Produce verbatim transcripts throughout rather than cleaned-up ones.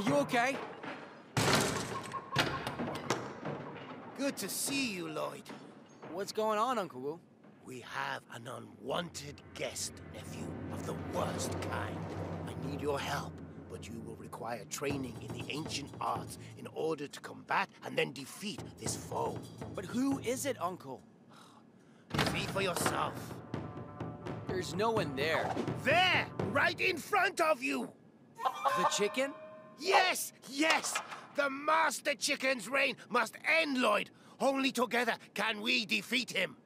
Are you okay? Good to see you, Lloyd. What's going on, Uncle Wu? We have an unwanted guest, nephew, of the worst kind. I need your help, but you will require training in the ancient arts in order to combat and then defeat this foe. But who is it, Uncle? See for yourself. There's no one there. There! Right in front of you! The chicken? Yes! Yes! The Master Chicken's reign must end, Lloyd! Only together can we defeat him!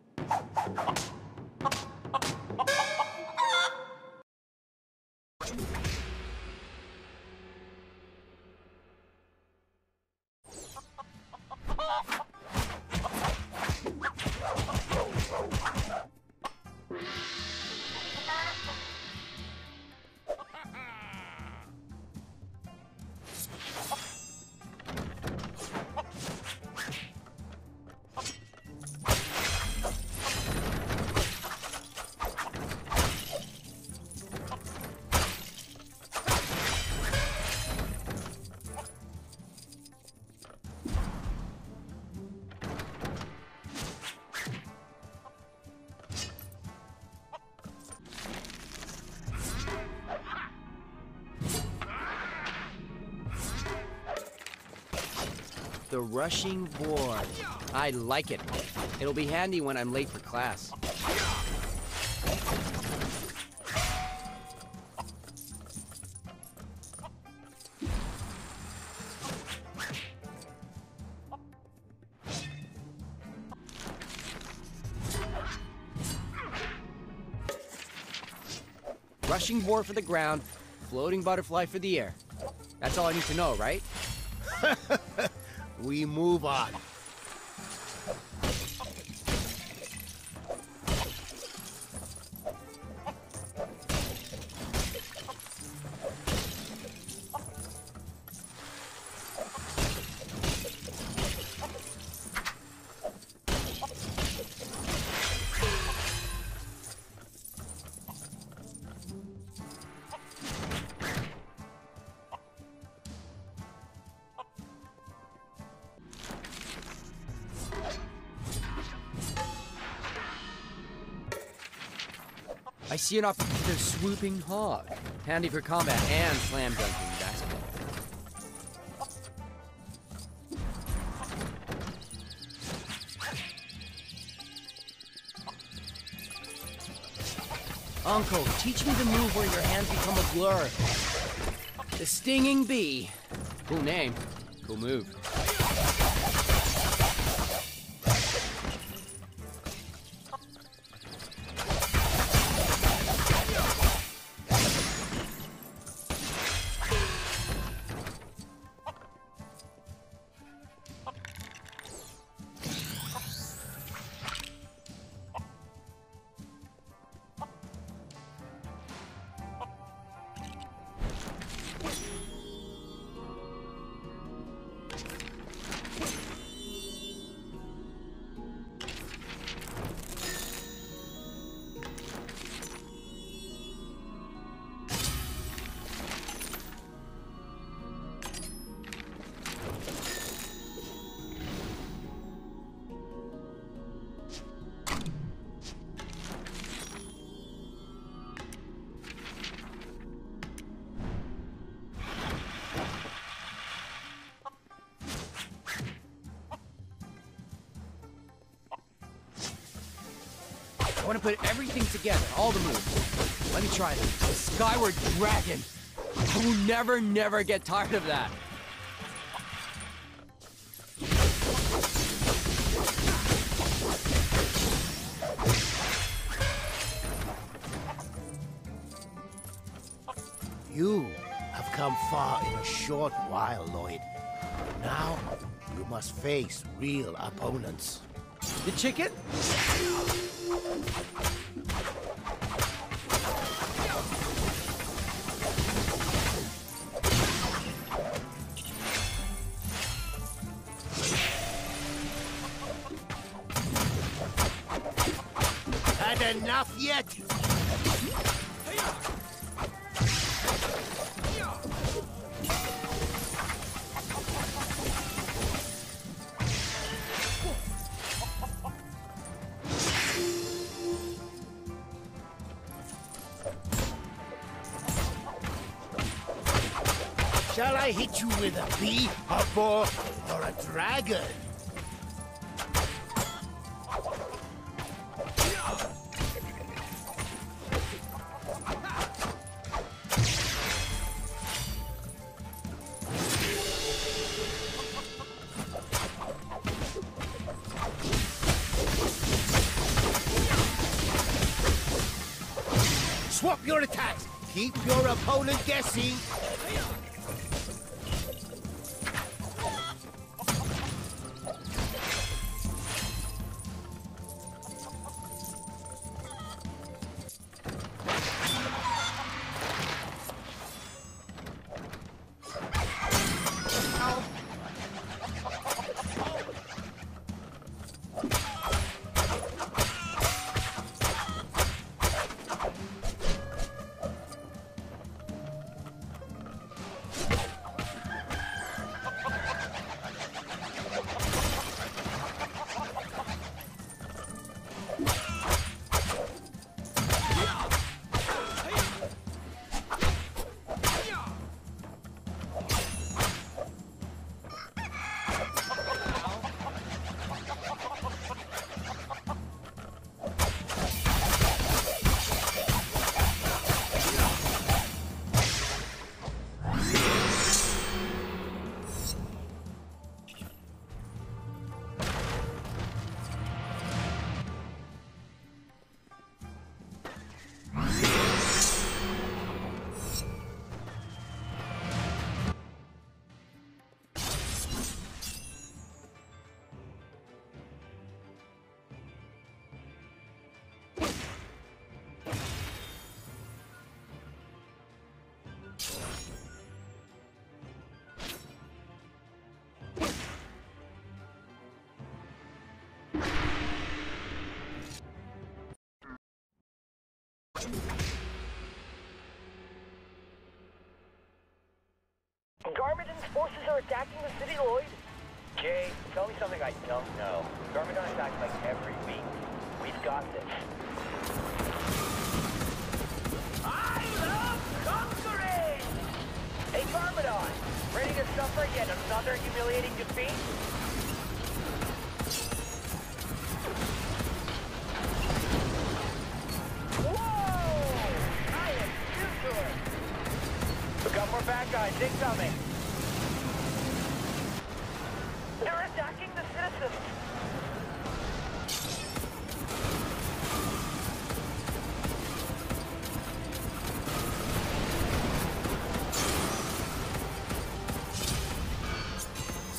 The rushing boar. I like it. It'll be handy when I'm late for class. Rushing boar for the ground, floating butterfly for the air. That's all I need to know, right? We move on. I see an opportunity for swooping hog. Handy for combat and slam dunking basketball. Uncle, teach me the move where your hands become a blur. The stinging bee. Cool name. Cool move. I want to put everything together, all the moves. Let me try this. Skyward Dragon. I will never, never get tired of that. You have come far in a short while, Lloyd. Now, you must face real opponents. The chicken? Had enough yet? Shall I hit you with a bee, a boar, or a dragon? Swap your attacks. Keep your opponent guessing. Garmadon's forces are attacking the city, Lloyd. Jay, tell me something I don't know. Garmadon attacks like every week. We've got this. I love conquering! Hey, Garmadon! Ready to suffer yet another humiliating defeat? Bad guys, they coming. They're attacking the citizens.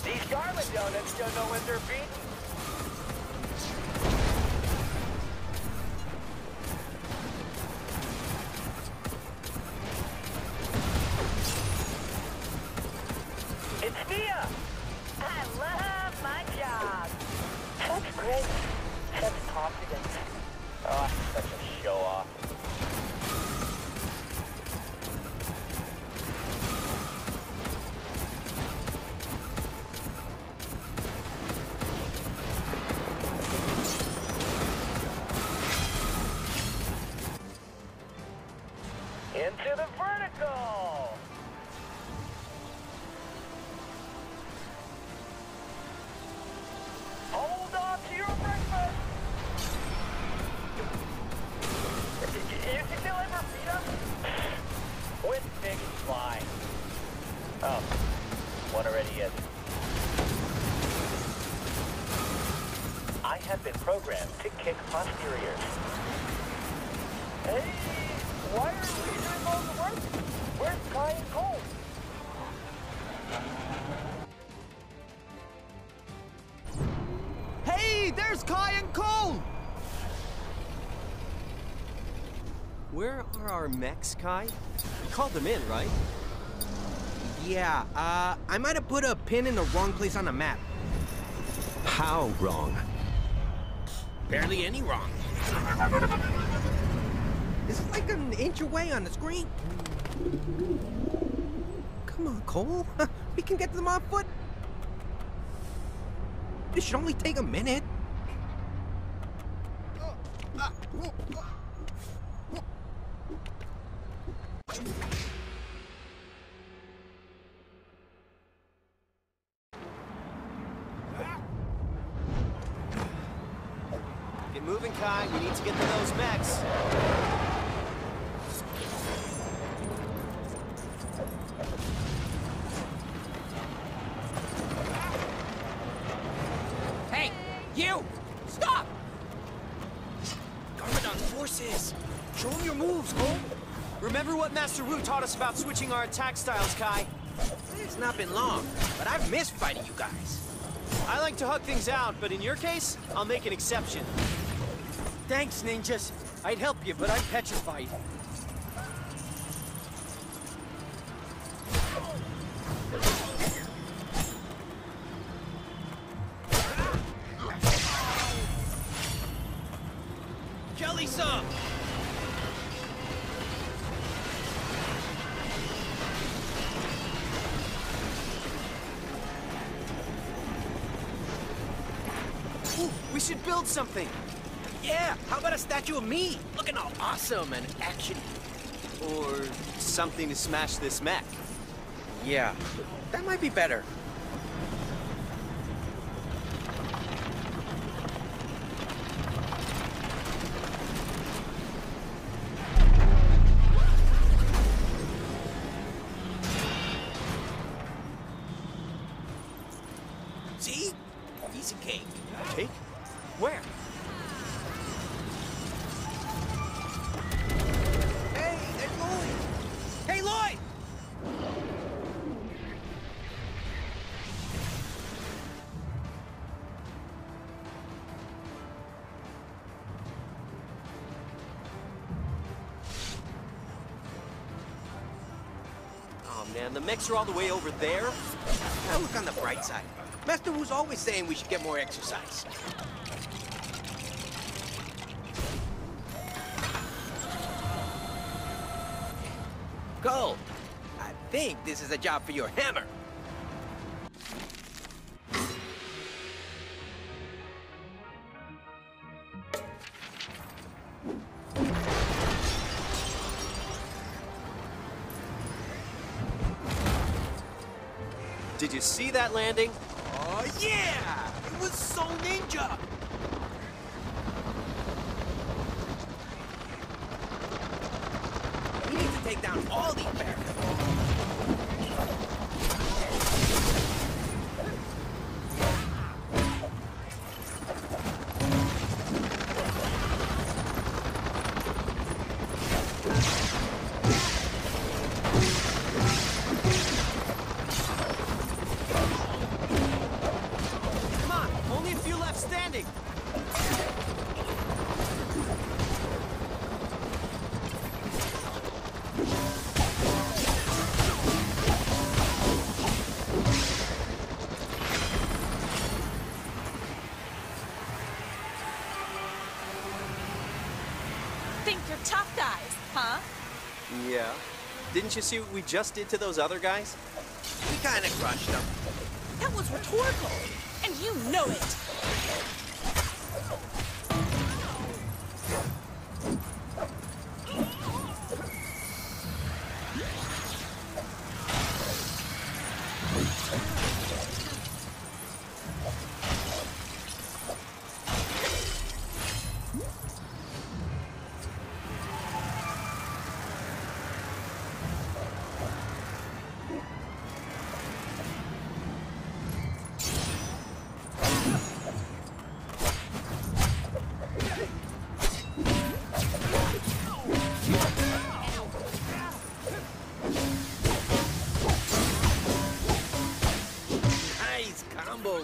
These Garmadons don't know when they're beaten. It's Mia! I love my job! Such grace, such confidence. Oh, such a show-off. Into the vertical! Oh, what already is. I have been programmed to kick posteriors. Hey, why are we doing all the work? Where's Kai and Cole? Hey, there's Kai and Cole! Where are our mechs, Kai? You called them in, right? Yeah, uh, I might have put a pin in the wrong place on the map. How wrong? Barely any wrong. It's like an inch away on the screen. Come on, Cole. We can get to them on foot. This should only take a minute. moving, Kai. We need to get to those mechs. Hey, you! Stop! Garmadon forces! Show him your moves, Cole. Remember what Master Wu taught us about switching our attack styles, Kai? It's not been long, but I've missed fighting you guys. I like to hug things out, but in your case, I'll make an exception. Thanks, ninjas. I'd help you, but I'm petrified. Kelly's up! We should build something. Yeah, how about a statue of me? Looking all awesome and action. Or something to smash this mech. Yeah, that might be better. See? Piece of cake. Cake? Where? Hey, there's Lloyd! Hey, Lloyd! Oh man, the mechs are all the way over there. Now look on the bright side. Master Wu's always saying we should get more exercise. Cole, I think this is a job for your hammer. Did you see that landing? Oh yeah! It was so ninja! We need to take down all these bears. Think you're tough guys, huh? Yeah. Didn't you see what we just did to those other guys? We kinda crushed them. That was rhetorical, and you know it.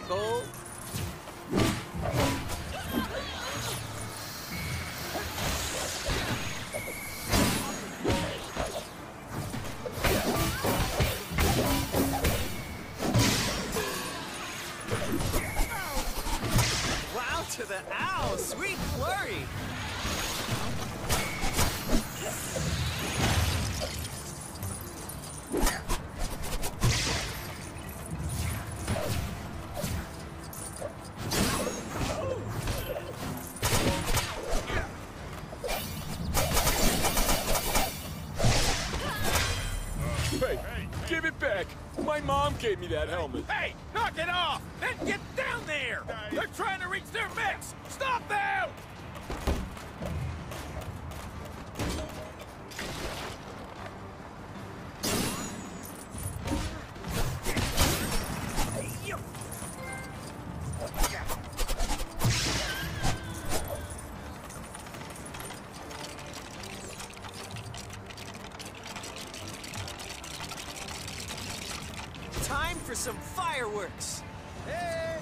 Go. Wow to the owl, sweet flurry. Gave me that helmet. Hey, knock it off! Then get down there! They're trying to reach their mix! Stop them! some fireworks. Hey!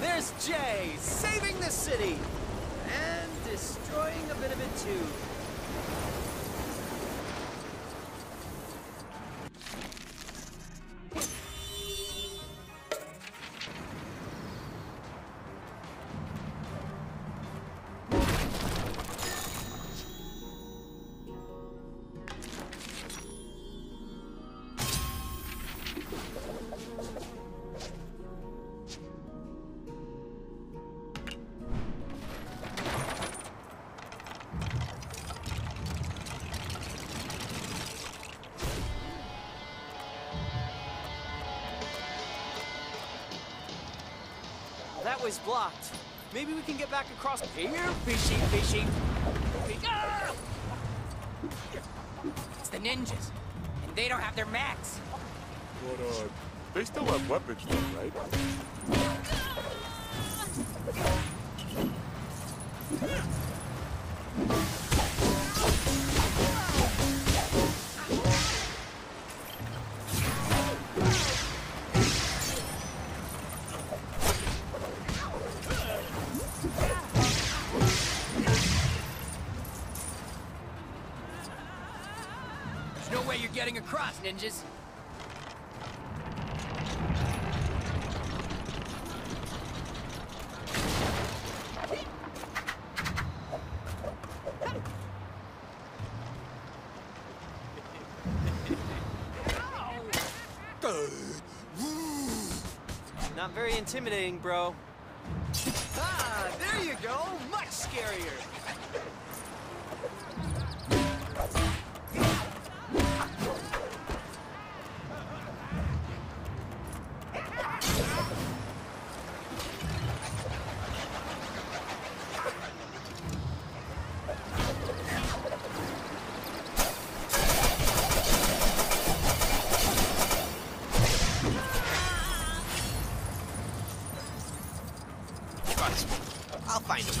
There's Jay, saving the city! And destroying a bit of it too. That way's blocked. Maybe we can get back across here. Fishy, fishy. Ah! It's the ninjas, and they don't have their mats. But uh, they still have weapons, though, right? Getting across, ninjas. Not very intimidating, bro. Ah, there you go. Much scarier. I'll find him.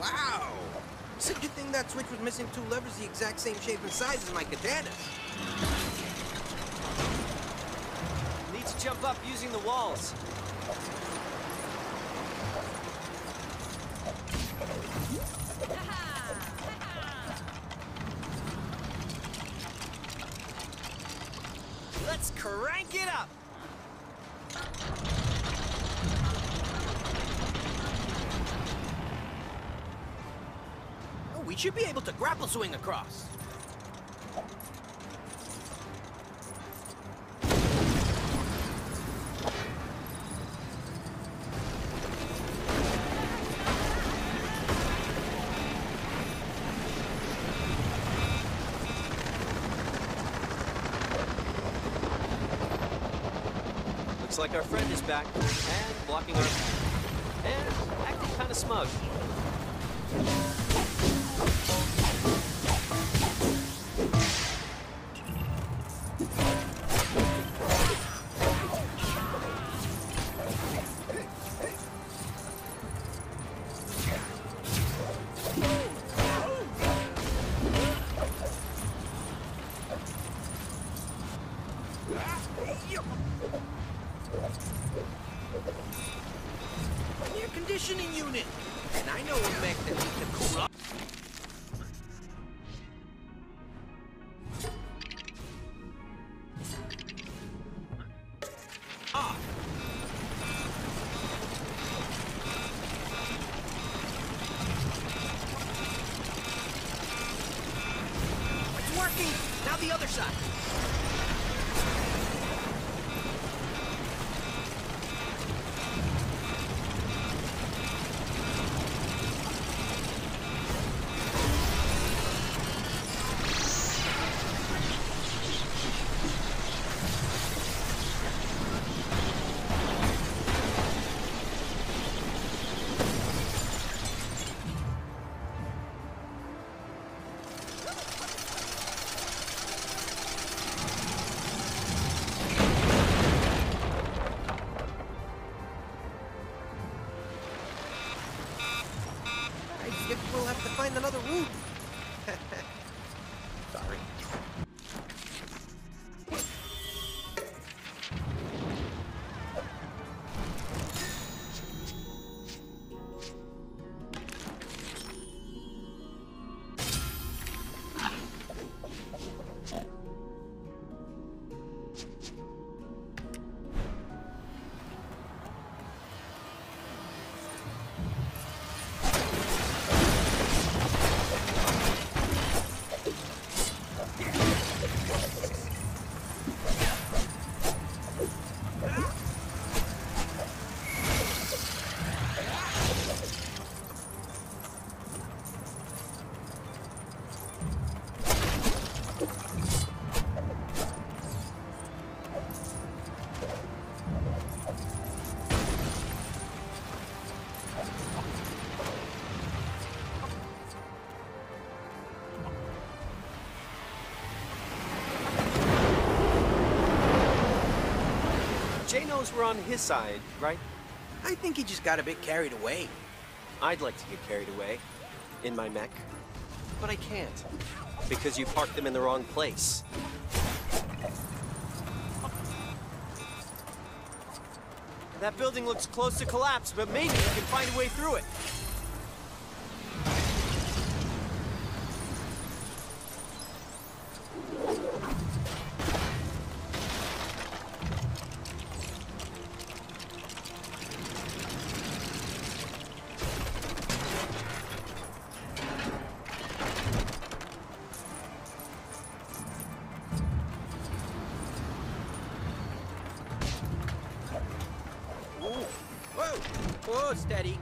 Wow! It's a good thing that switch was missing two levers the exact same shape and size as my katana. Need to jump up using the walls. Let's crank it up! Oh, we should be able to grapple swing across. Looks like our friend is back, and blocking our... and acting kind of smug. Conditioning unit, and I know a mech that we can call. speed. Now the other side. Another route. Sorry. Jay knows we're on his side, right? I think he just got a bit carried away. I'd like to get carried away, in my mech, but I can't, because you parked them in the wrong place. That building looks close to collapse, but maybe we can find a way through it. Whoa, steady.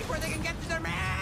before they can get to their match!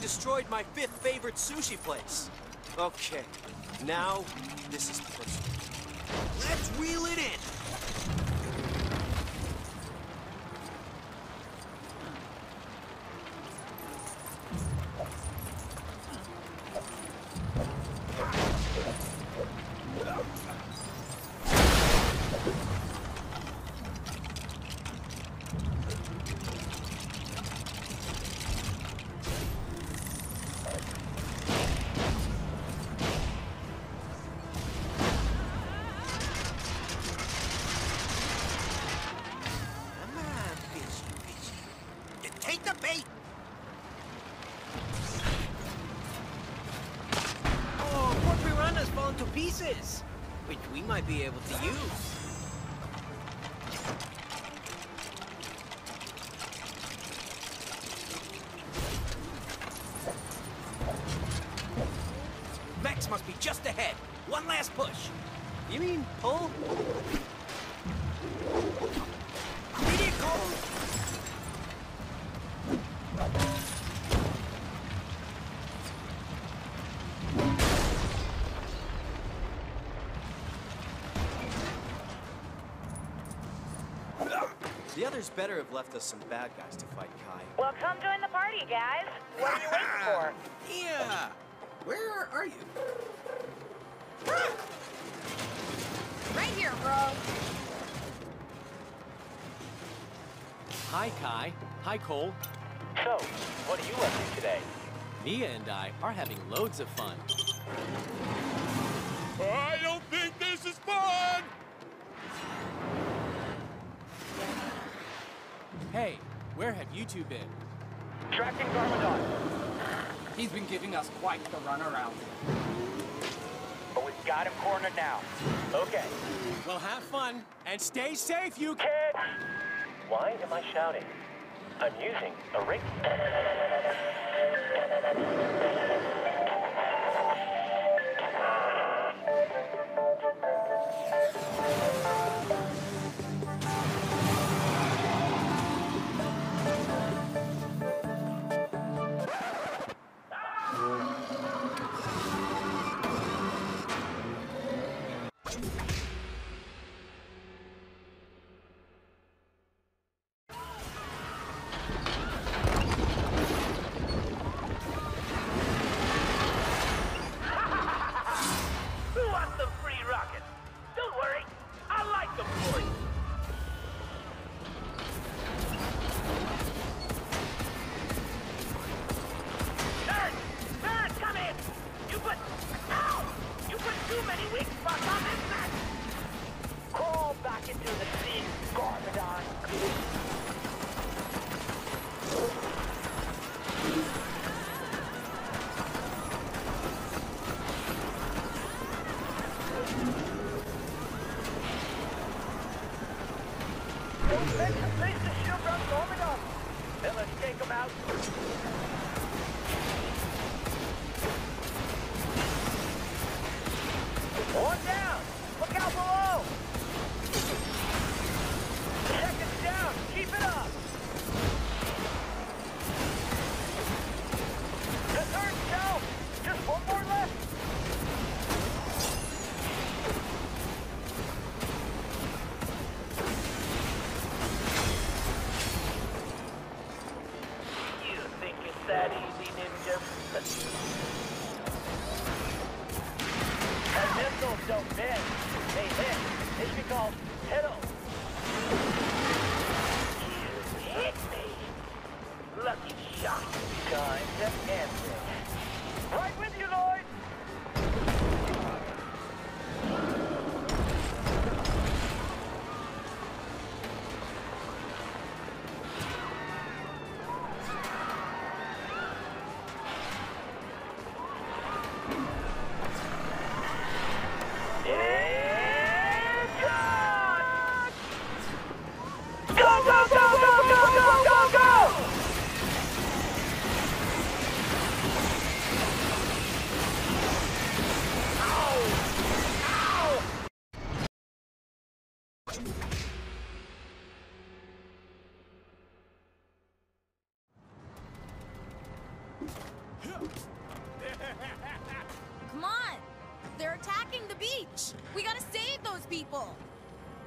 Destroyed my fifth favorite sushi place. Okay, now this is personal. Let's reel it in. Which we might be able to use. Max must be just ahead. One last push. You mean pull? Immediate Cole! Others better have left us some bad guys to fight Kai. Well, come join the party, guys. What are you waiting for? Yeah. Where are you? Right here, bro. Hi, Kai. Hi, Cole. So, what are you up to today? Mia and I are having loads of fun. I don't think this is fun! Hey, where have you two been? Tracking Garmadon. He's been giving us quite the runaround. But we've got him cornered now. Okay. Well, have fun and stay safe, you kids! Why am I shouting? I'm using a ring.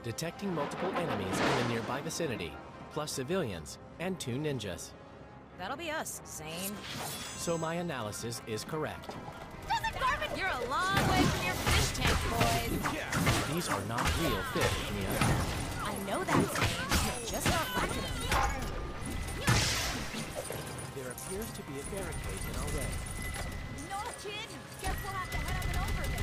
Detecting multiple enemies in the nearby vicinity, plus civilians and two ninjas. That'll be us, Zane. So my analysis is correct. Doesn't Garmin, you're a long way from your fish tank, boys. Yeah. These are not real fish, Mia. I know that, Zane. Just not like them. There appears to be a barricade in our way. No kidding. Guess we'll have to head up and over there.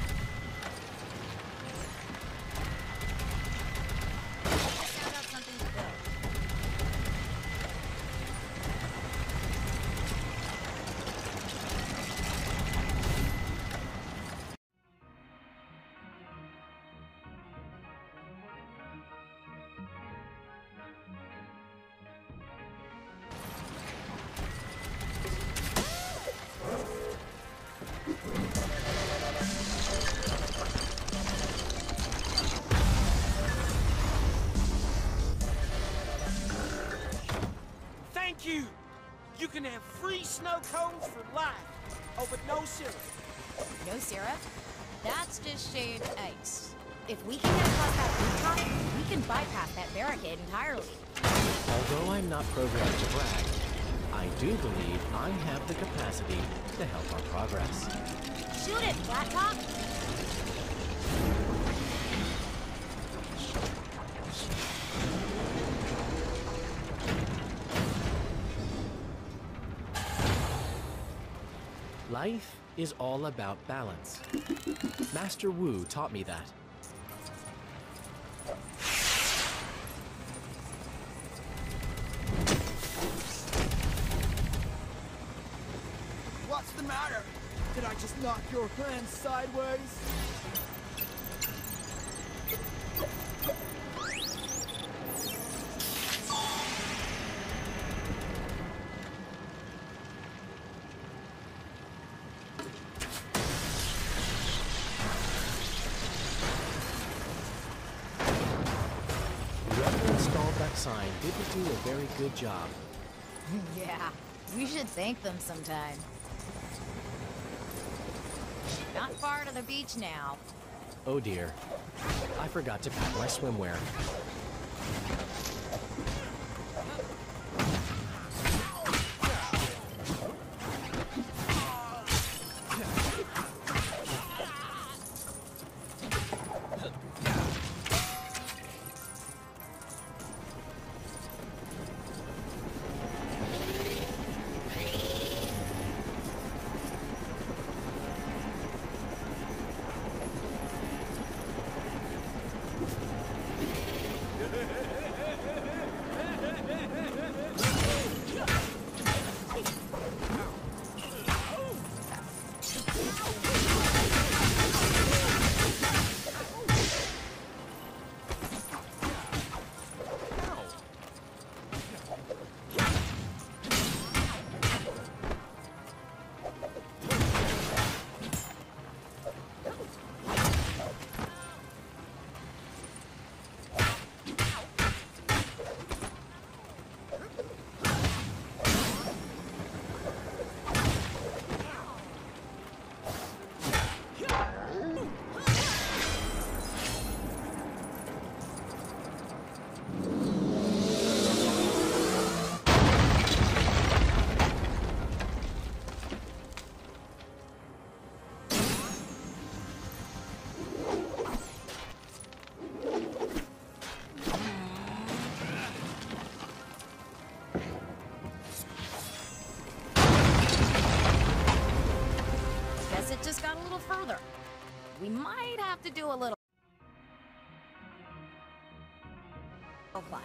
You can have free snow cones for life. Oh, but no syrup. No syrup? That's just shaved ice. If we can get across that rooftop, we can bypass that barricade entirely. Although I'm not programmed to brag, I do believe I have the capacity to help our progress. Shoot it, Blacktop! Life is all about balance. Master Wu taught me that. What's the matter? Did I just knock your hand sideways? Didn't do a very good job. Yeah, we should thank them sometime. Not far to the beach now. Oh dear, I forgot to pack my swimwear. little further. We might have to do a little climbing.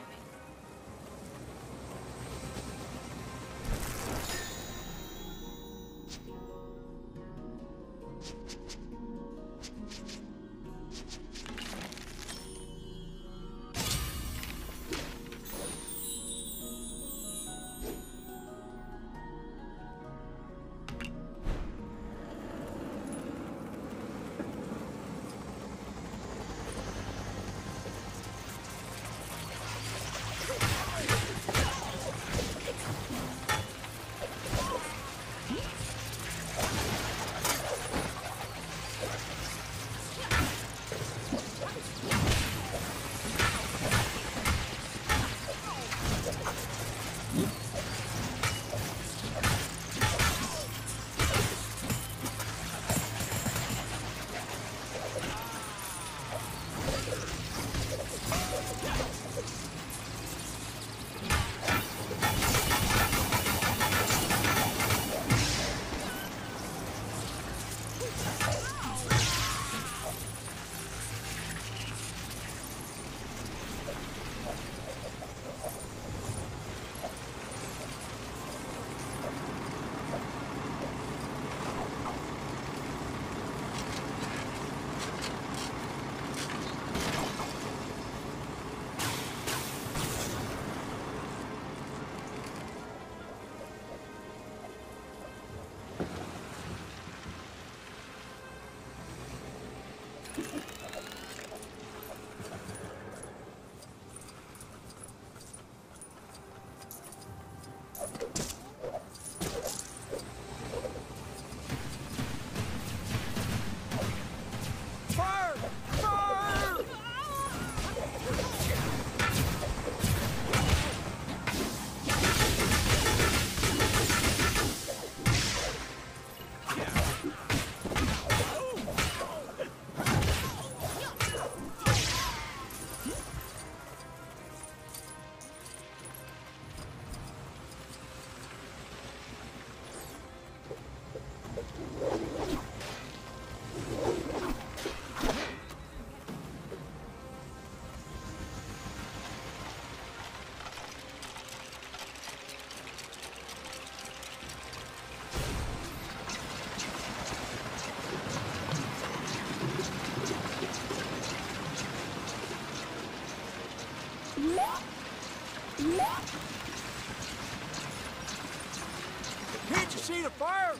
Can't you see the fire?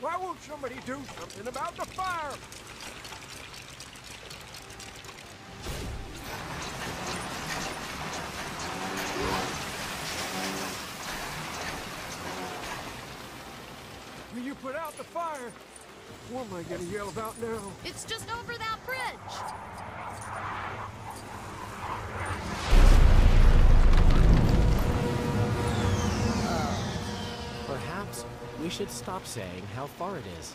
Why won't somebody do something about the fire? When you put out the fire, what am I gonna yell about now? It's just over that bridge. We should stop saying how far it is.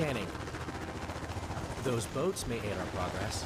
scanning. Those boats may aid our progress.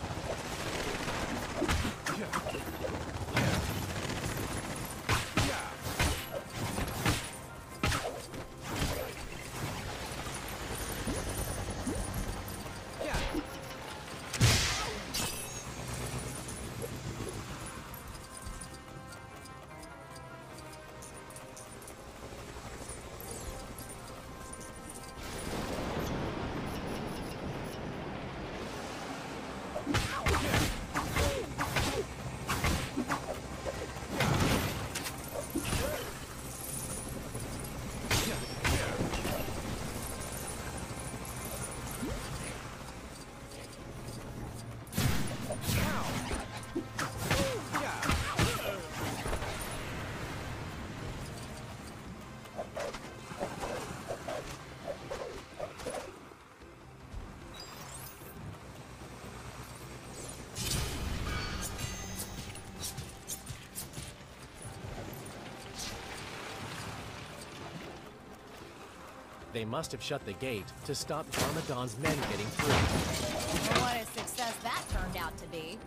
They must have shut the gate to stop Garmadon's men getting through. What a success that turned out to be.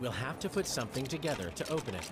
We'll have to put something together to open it.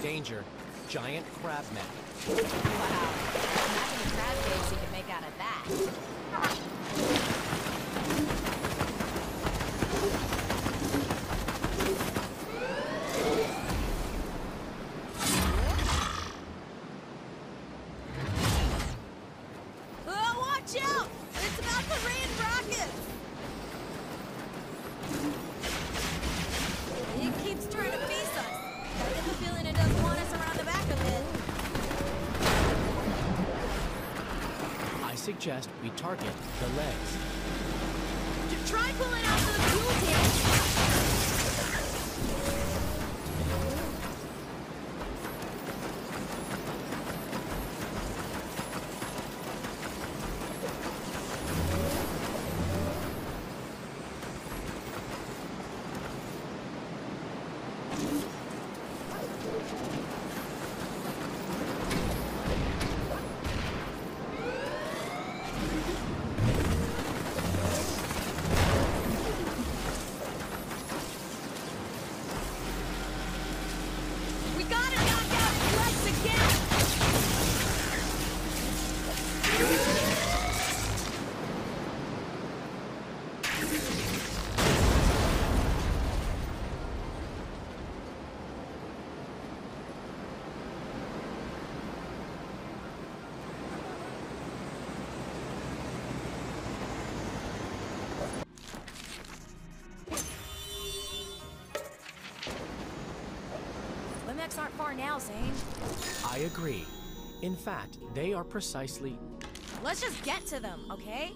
Danger. Giant crab men. Wow. Not many crab eggs you can make out of that. suggest we target the legs. Try pulling out those fuel tanks. Aren't far now, Zane. I agree. In fact, they are precisely... Let's just get to them, okay?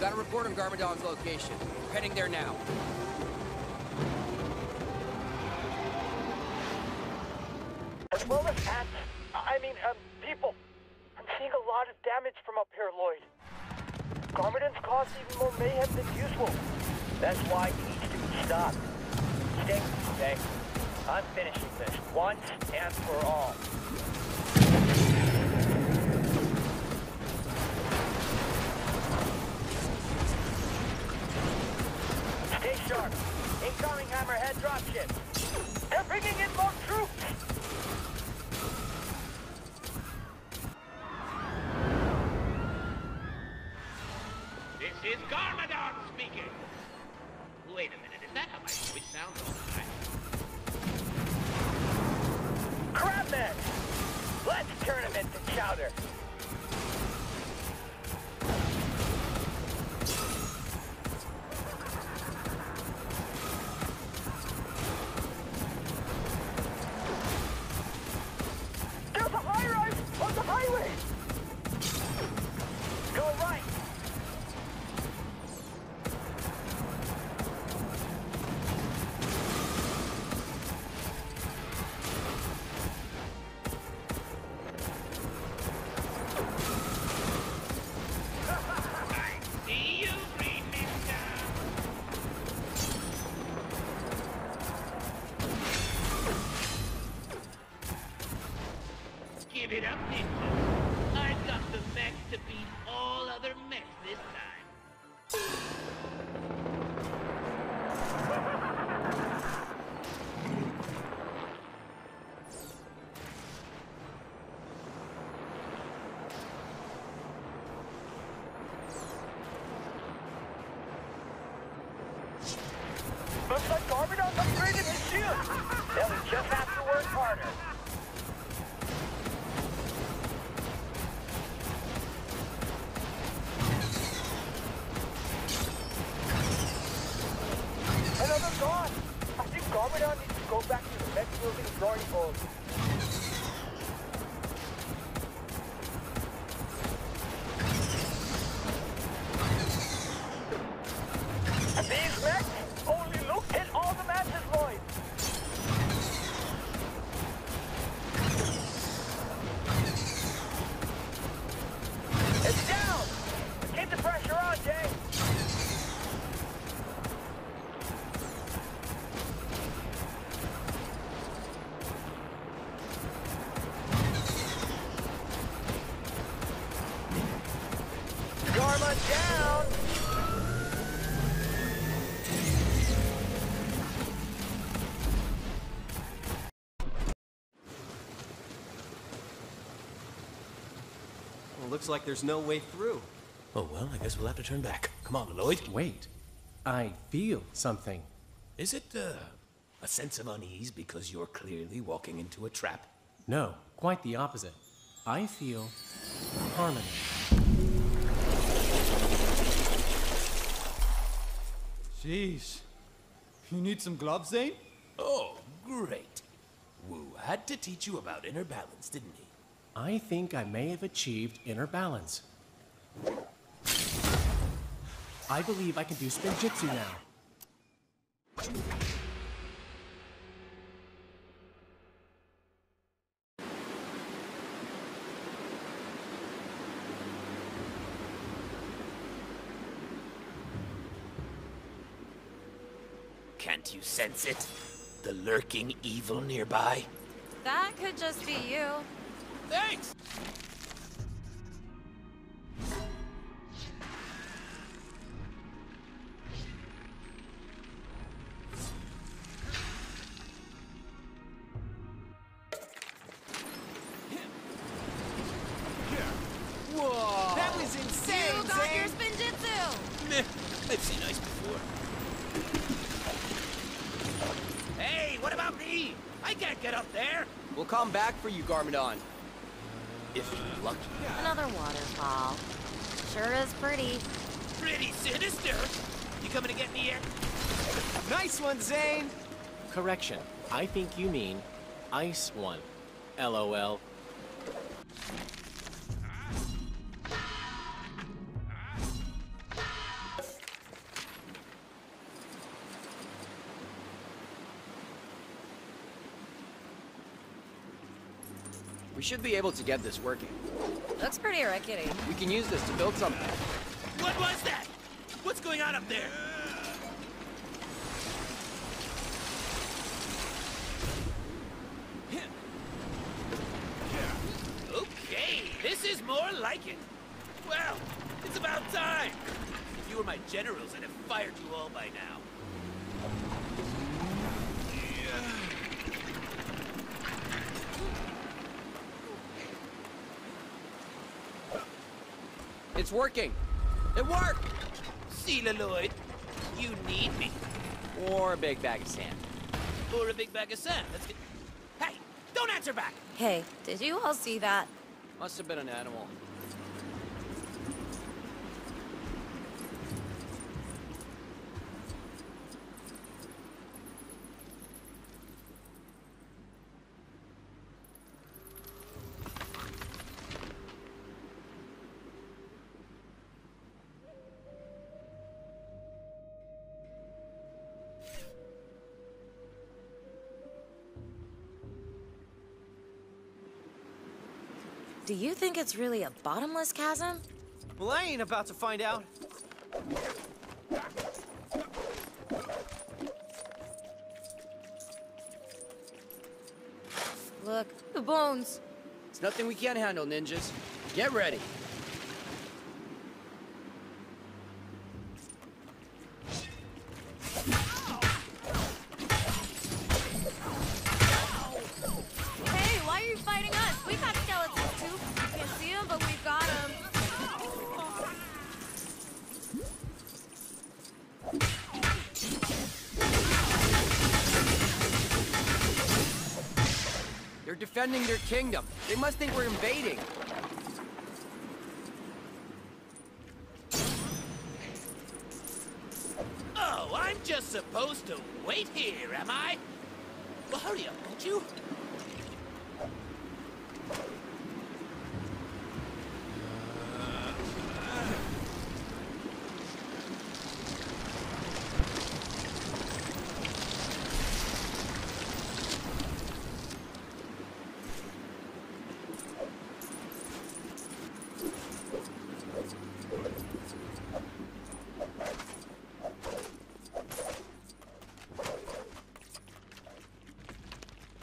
Got a report on Garmadon's location. We're heading there now. As well as cats, I mean, um, people. I'm seeing a lot of damage from up here, Lloyd. Garmadon's caused even more mayhem than usual. That's why he needs to be stopped. Sting, okay? I'm finishing this once and for all. Sharp. Incoming Hammerhead dropship. They're bringing in more troops! This is Garmadon speaking! Wait a minute, is that how my voice sounds all the time? Crabman! Let's turn him into chowder! Give it up, Ninja. I've got the mechs to beat all other mechs this time. Looks like Garmadon's upgraded his shield. They'll just have to work harder. Only look at all the matches, Lloyd! looks like there's no way through. Oh, well, I guess we'll have to turn back. Come on, Lloyd. Wait. I feel something. Is it, uh, a sense of unease because you're clearly walking into a trap? No, quite the opposite. I feel harmony. Jeez. You need some gloves, Zane? Oh, great. Wu had to teach you about inner balance, didn't he? I think I may have achieved inner balance. I believe I can do Spinjitzu now. Can't you sense it? The lurking evil nearby? That could just be you. Thanks! Whoa! That was insane! You got Zane. Your Spinjitzu! Meh, I've seen ice before. Hey, what about me? I can't get up there! We'll come back for you, Garmadon. If you're lucky. Another waterfall. Sure is pretty. Pretty sinister. You coming to get me in? Nice one, Zane. Correction. I think you mean ice one. L O L. We should be able to get this working. Looks pretty rickety. We can use this to build something. What was that? What's going on up there? Okay, this is more like it. Well, it's about time. If you were my generals, I'd have fired you all by now. It's working! It worked! See la, Lloyd. You need me. Or a big bag of sand. Or a big bag of sand. Let's get... Hey! Don't answer back! Hey, did you all see that? Must have been an animal. Do you think it's really a bottomless chasm? Well, I ain't about to find out. Look, the bones. It's nothing we can't handle, ninjas. Get ready. Defending their kingdom. They must think we're invading. Oh, I'm just supposed to wait here, am I? Well, hurry up, won't you?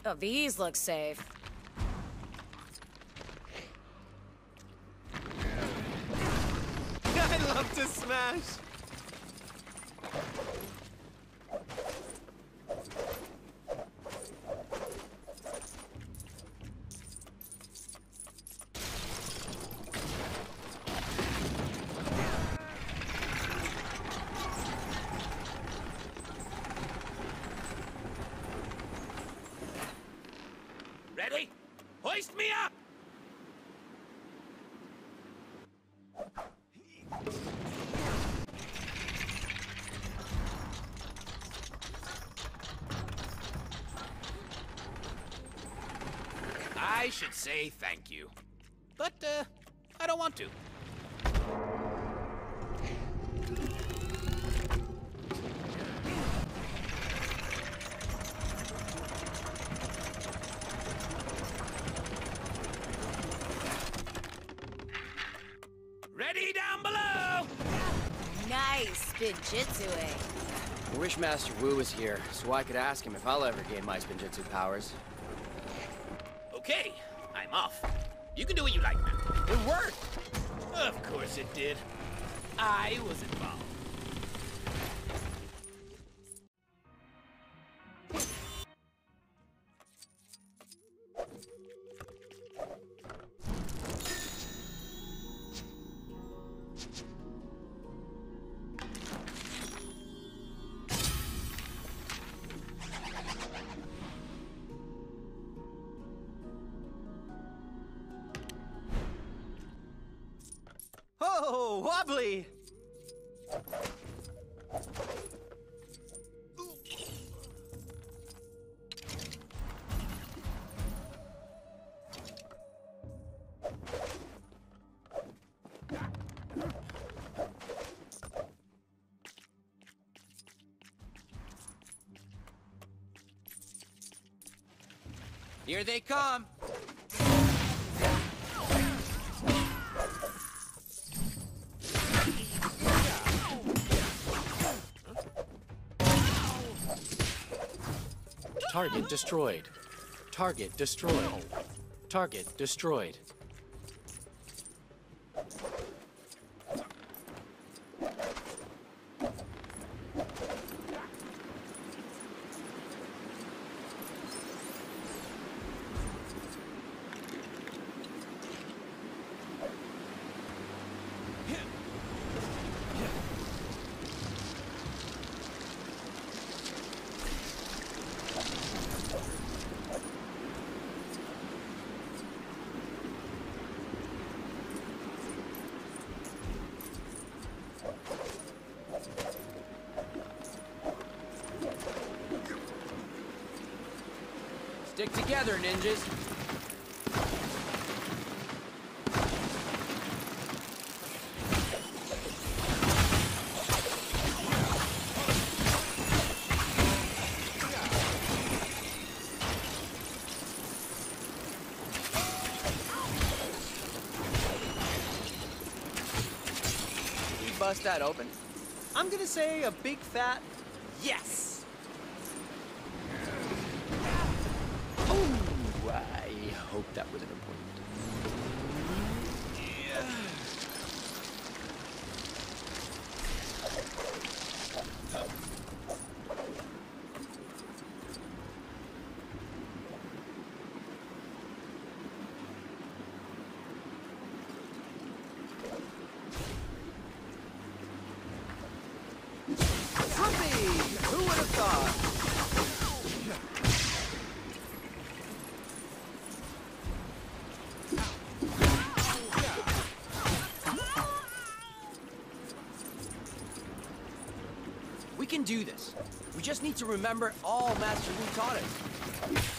Oh, these look safe. I love to smash. I should say thank you. But, uh, I don't want to. Ready down below! Nice Spinjitzu-ing. I wish Master Wu was here, so I could ask him if I'll ever gain my Spinjitzu powers. Okay, I'm off. You can do what you like now. It worked! Of course it did. I was involved. Wobbly! Here they come! Target destroyed. Target destroyed. Target destroyed. Stick together, ninjas! Can you bust that open? I'm gonna say a big fat yes! I hope that was an important. We can do this. We just need to remember all Master Wu taught us.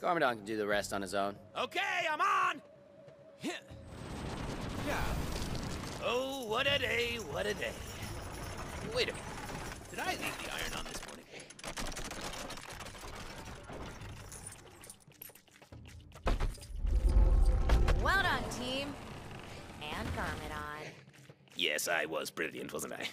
Garmadon can do the rest on his own. Okay, I'm on! Oh, what a day, what a day. Wait a minute. Did I leave the iron on this morning? Well done, team. And Garmadon. Yes, I was brilliant, wasn't I?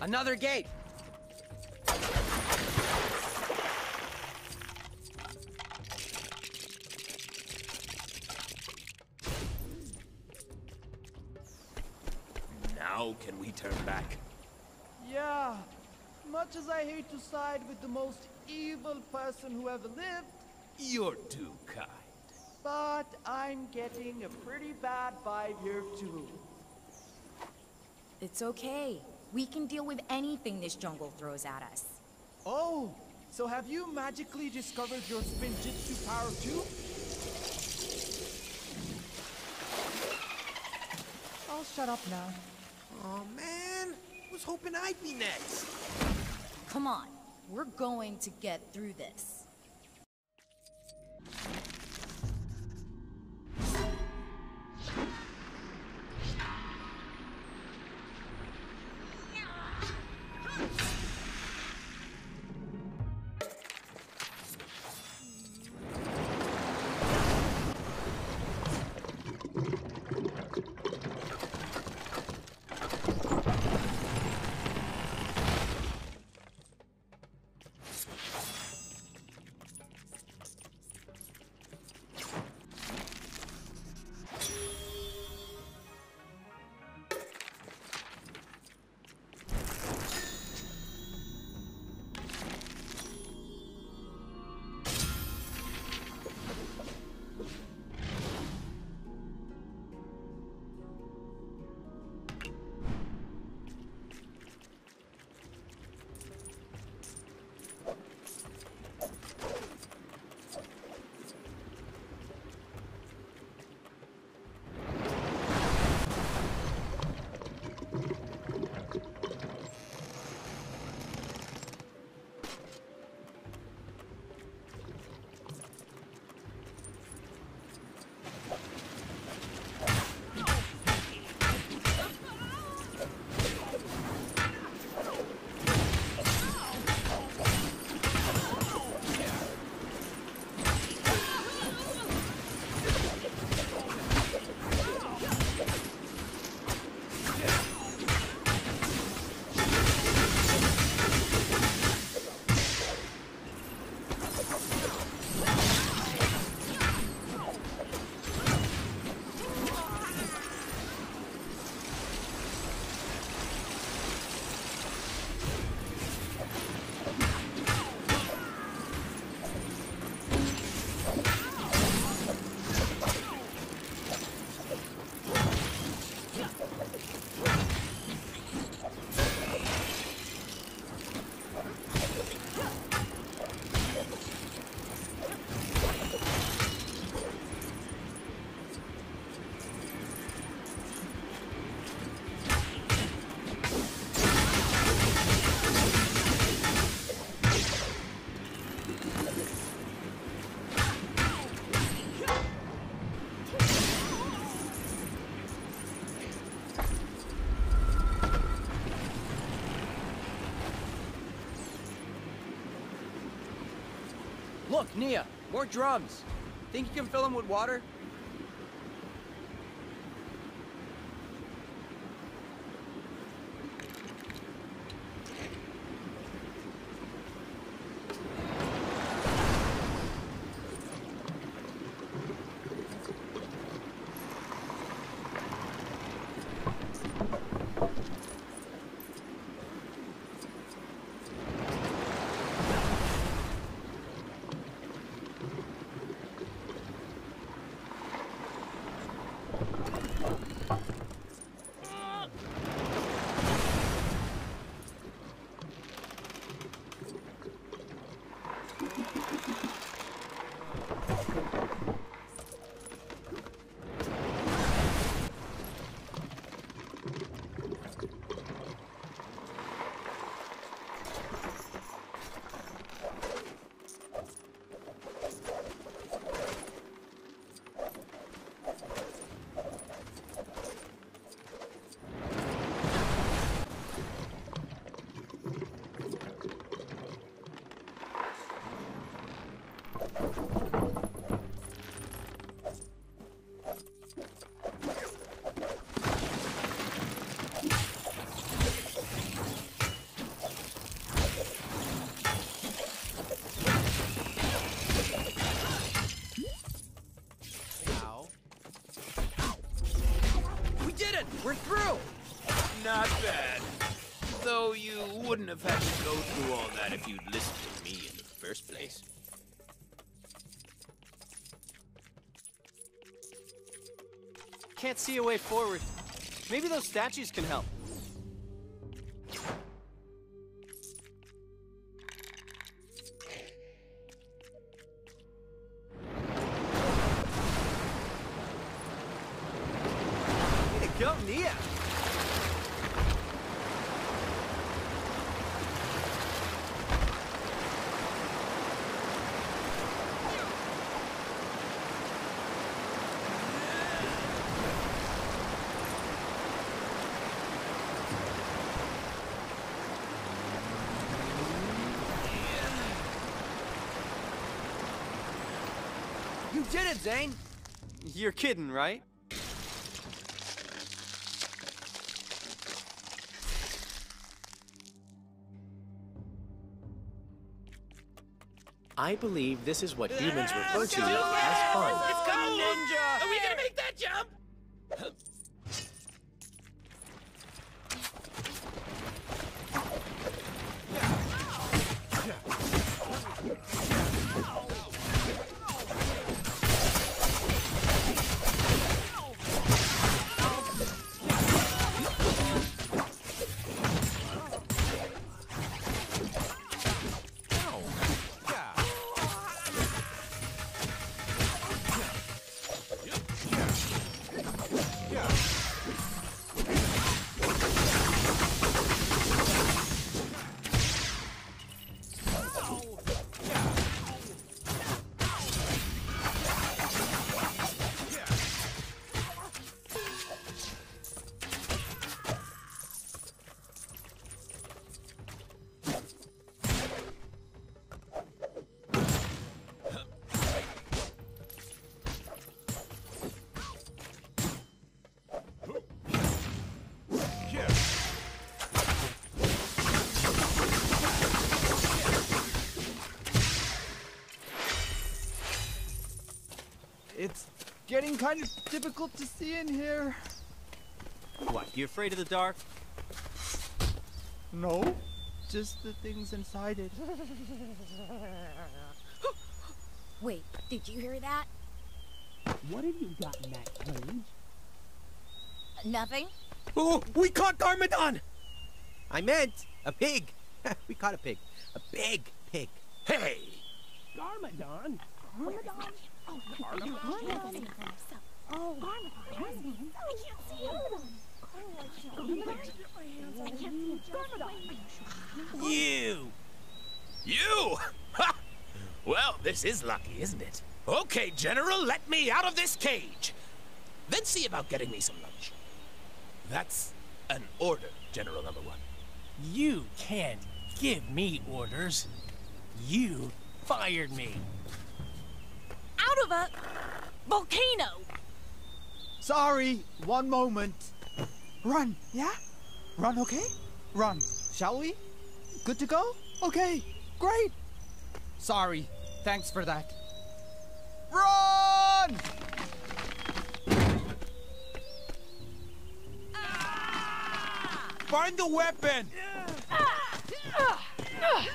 Another gate! Now can we turn back? Yeah. Much as I hate to side with the most evil person who ever lived... You're too kind. But I'm getting a pretty bad vibe here too. It's okay. We can deal with anything this jungle throws at us. Oh, so have you magically discovered your Spinjitzu power too? I'll shut up now. Oh man, I was hoping I'd be next. Come on, we're going to get through this. Look, Nia, more drums. Think you can fill them with water? We're through! Not bad. Though you wouldn't have had to go through all that if you'd listened to me in the first place. Can't see a way forward. Maybe those statues can help. You did it, Zane! You're kidding, right? I believe this is what humans Let's refer to go. as fun. Let's go, ninja! Are we gonna make that jump? Getting kind of difficult to see in here. What, you afraid of the dark? No, just the things inside it. Wait, did you hear that? What have you got in that cage? Uh, nothing. Oh, we caught Garmadon! I meant a pig. We caught a pig. A big pig. Hey! Garmadon? Garmadon? Oh, Garmadon. Garmadon. Oh, Garmadon. I can't see him. Garmadon. I can't see Garmadon. You. You. Ha. Well, this is lucky, isn't it? Okay, General, let me out of this cage. Then see about getting me some lunch. That's an order, General Number One. You can't give me orders. You fired me. Out of a volcano. Sorry, one moment. Run, yeah? Run, okay? Run, shall we? Good to go? Okay, great. Sorry, thanks for that. Run! Ah! Find the weapon! Ah! Ah! Ah! Ah!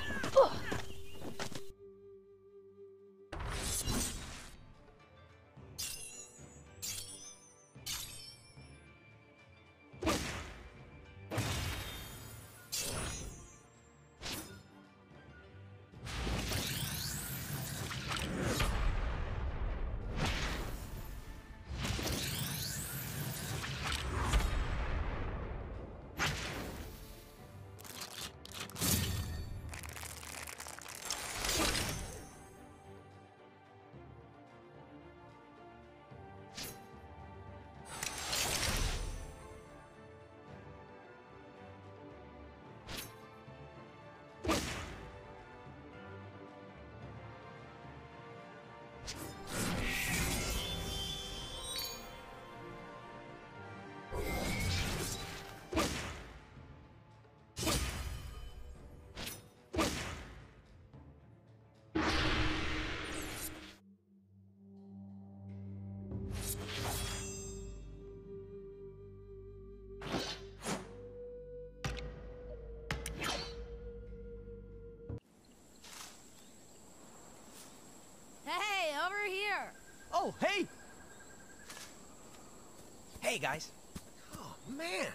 Man,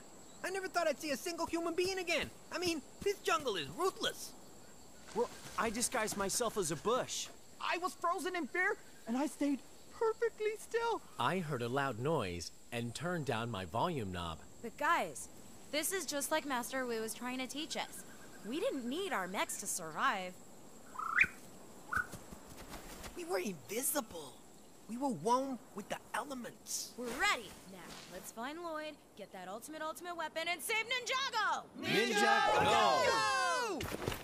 I never thought I'd see a single human being again. I mean, this jungle is ruthless. Well, I disguised myself as a bush. I was frozen in fear, and I stayed perfectly still. I heard a loud noise and turned down my volume knob. But guys, this is just like Master Wu was trying to teach us. We didn't need our mechs to survive. We were invisible. We were one with the elements. We're ready. Now, let's find Lloyd, get that ultimate ultimate weapon, and save Ninjago! Ninjago! Ninjago! Ninjago!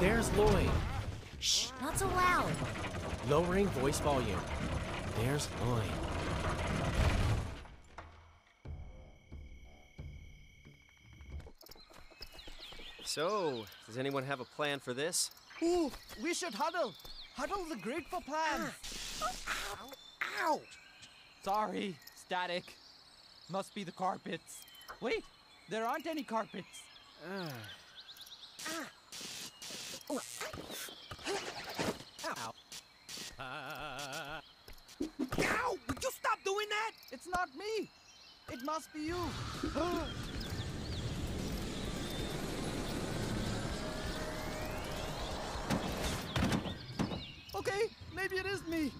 There's Lloyd. Shh, not so loud. Lowering voice volume. There's Lloyd. So, does anyone have a plan for this? Ooh, we should huddle. Huddle's a great for plans. Ah. Ow, ow. Sorry, static. Must be the carpets. Wait, there aren't any carpets. Ah. Ah. Ow. Uh... Ow! Would you stop doing that? It's not me. It must be you. Okay, maybe it is me.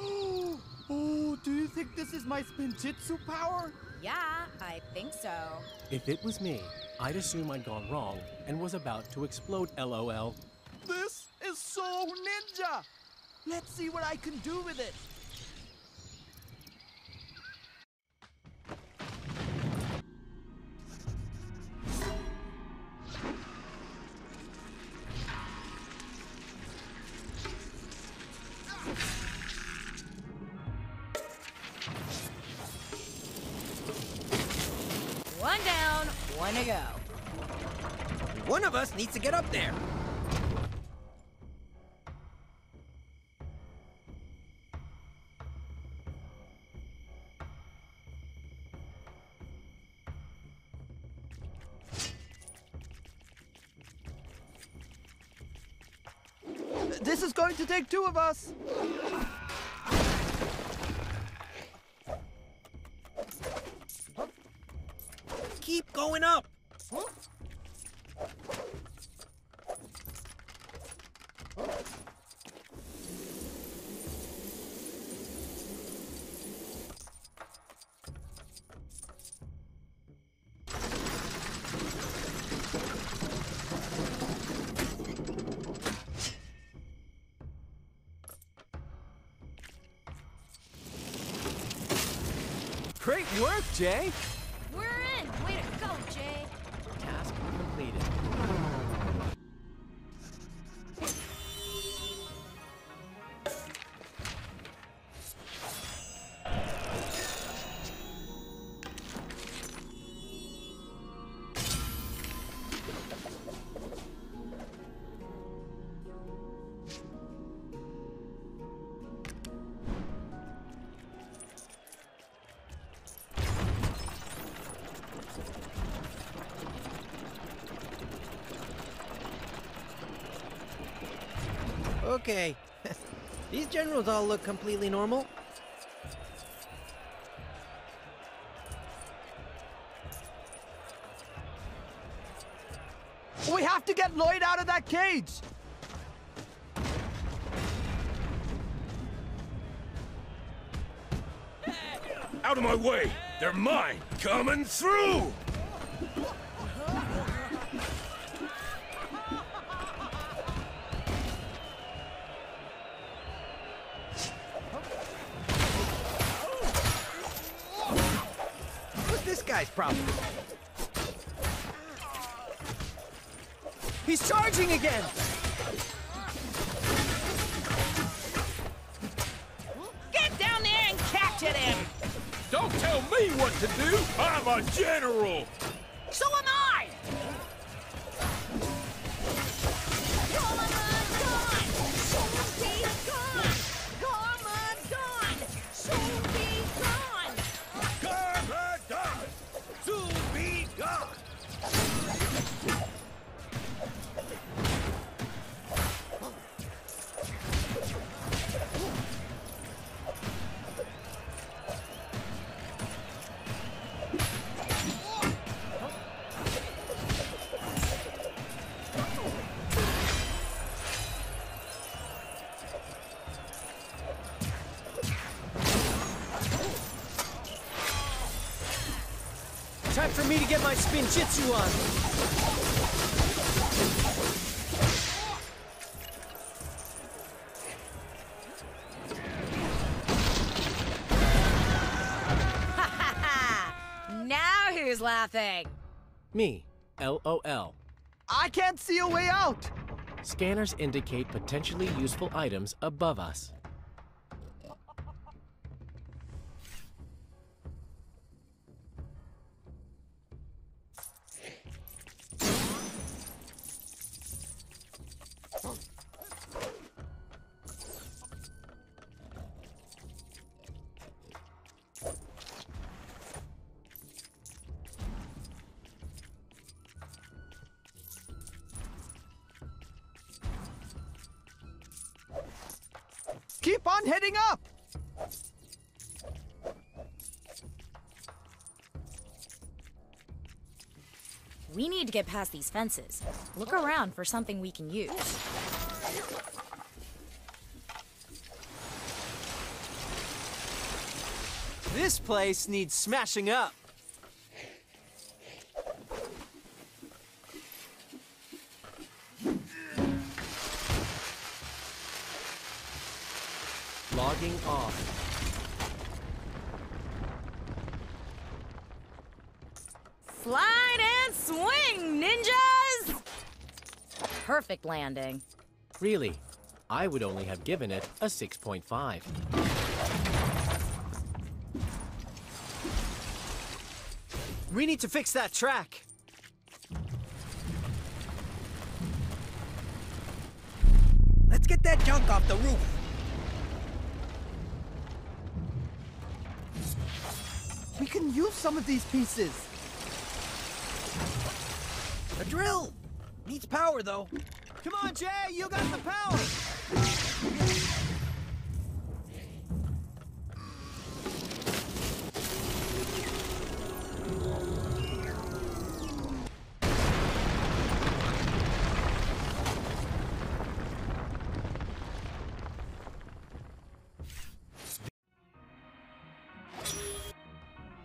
Oh, do you think this is my Spinjitzu power? Yeah, I think so. If it was me, I'd assume I'd gone wrong and was about to explode, LOL. This is so ninja! Let's see what I can do with it. One down, one to go. One of us needs to get up there. This is going to take two of us. Keep going up. Huh? Great work, Jay. Way to go, Jay! Task completed. Okay, these generals all look completely normal. We have to get Lloyd out of that cage! Out of my way! They're mine! Coming through! Guy's problem. He's charging again. Get down there and capture them. Don't tell me what to do. I'm a general. So am I. Garmadon, Garmadon, Garmadon, Garmadon. Time for me to get my Spinjitzu on. Ha ha ha! Now who's laughing? Me. L O L. I can't see a way out! Scanners indicate potentially useful items above us. Keep on heading up! We need to get past these fences. Look around for something we can use. This place needs smashing up. Logging off. Slide and swing, ninjas! Perfect landing. Really, I would only have given it a six point five. We need to fix that track. Let's get that junk off the roof. We can use some of these pieces. A drill! Needs power, though. Come on, Jay! You got the power!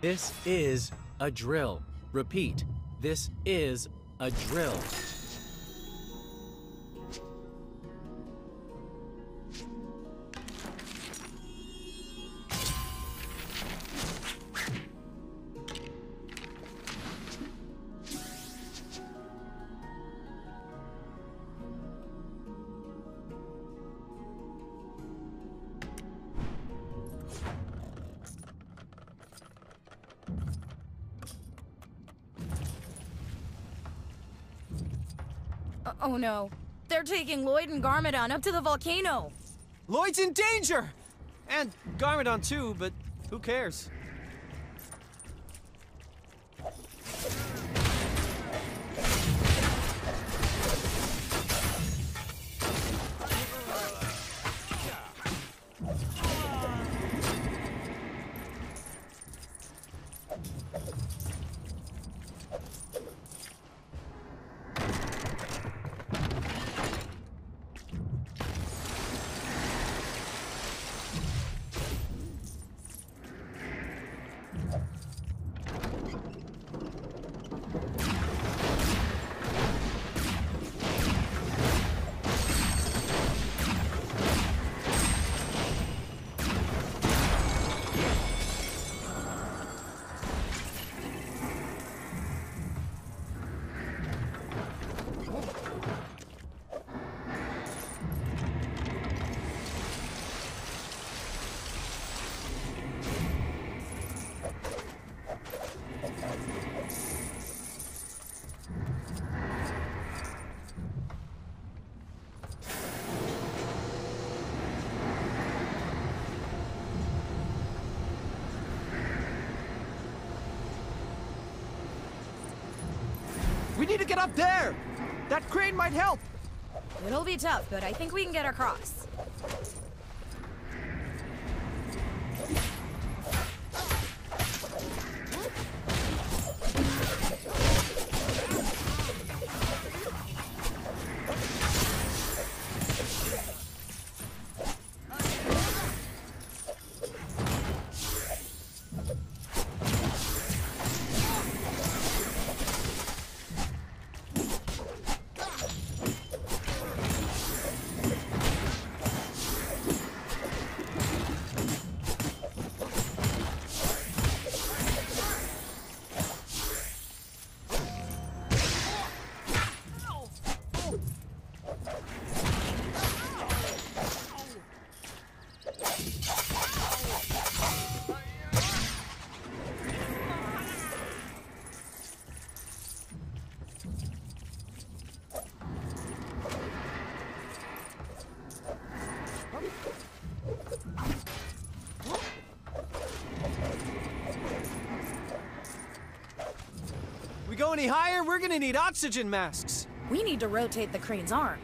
This is a drill. Repeat, this is a drill. Oh no, they're taking Lloyd and Garmadon up to the volcano. Lloyd's in danger! And Garmadon too, but who cares? We need to get up there! That crane might help! It'll be tough, but I think we can get across. go any higher, we're gonna need oxygen masks. We need to rotate the crane's arm.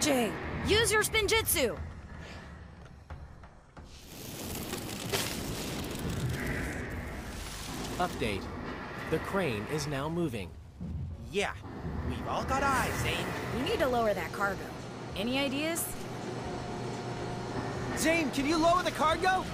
Jay, use your Spinjitzu! Update. The crane is now moving. Yeah, we've all got eyes, Zane. We need to lower that cargo. Any ideas? Zane, can you lower the cargo?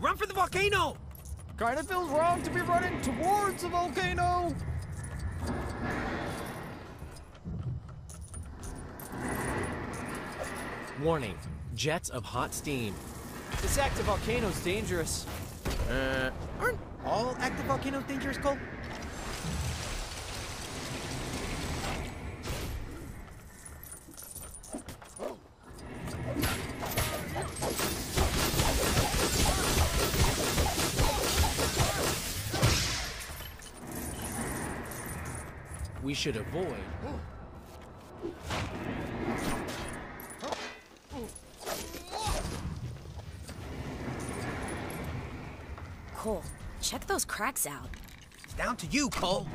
Run for the volcano! Kinda feels wrong to be running towards the volcano! Warning, jets of hot steam. This active volcano's dangerous. Uh, aren't all active volcanoes dangerous, Cole? We should avoid. Cole, check those cracks out. It's down to you, Cole.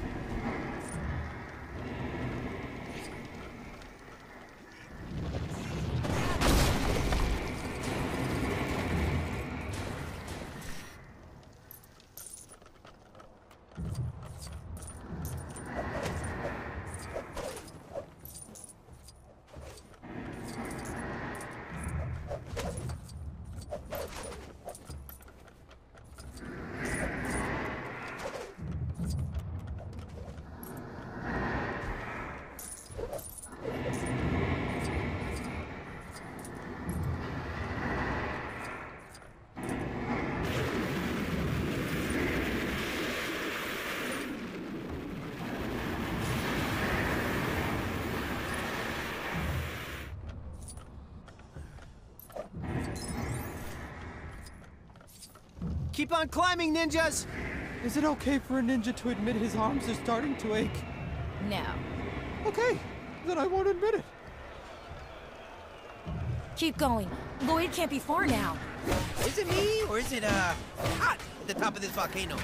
Keep on climbing, ninjas! Is it okay for a ninja to admit his arms are starting to ache? No. Okay, then I won't admit it. Keep going. Lloyd can't be far now. Is it me, or is it, uh, hot at the top of this volcano?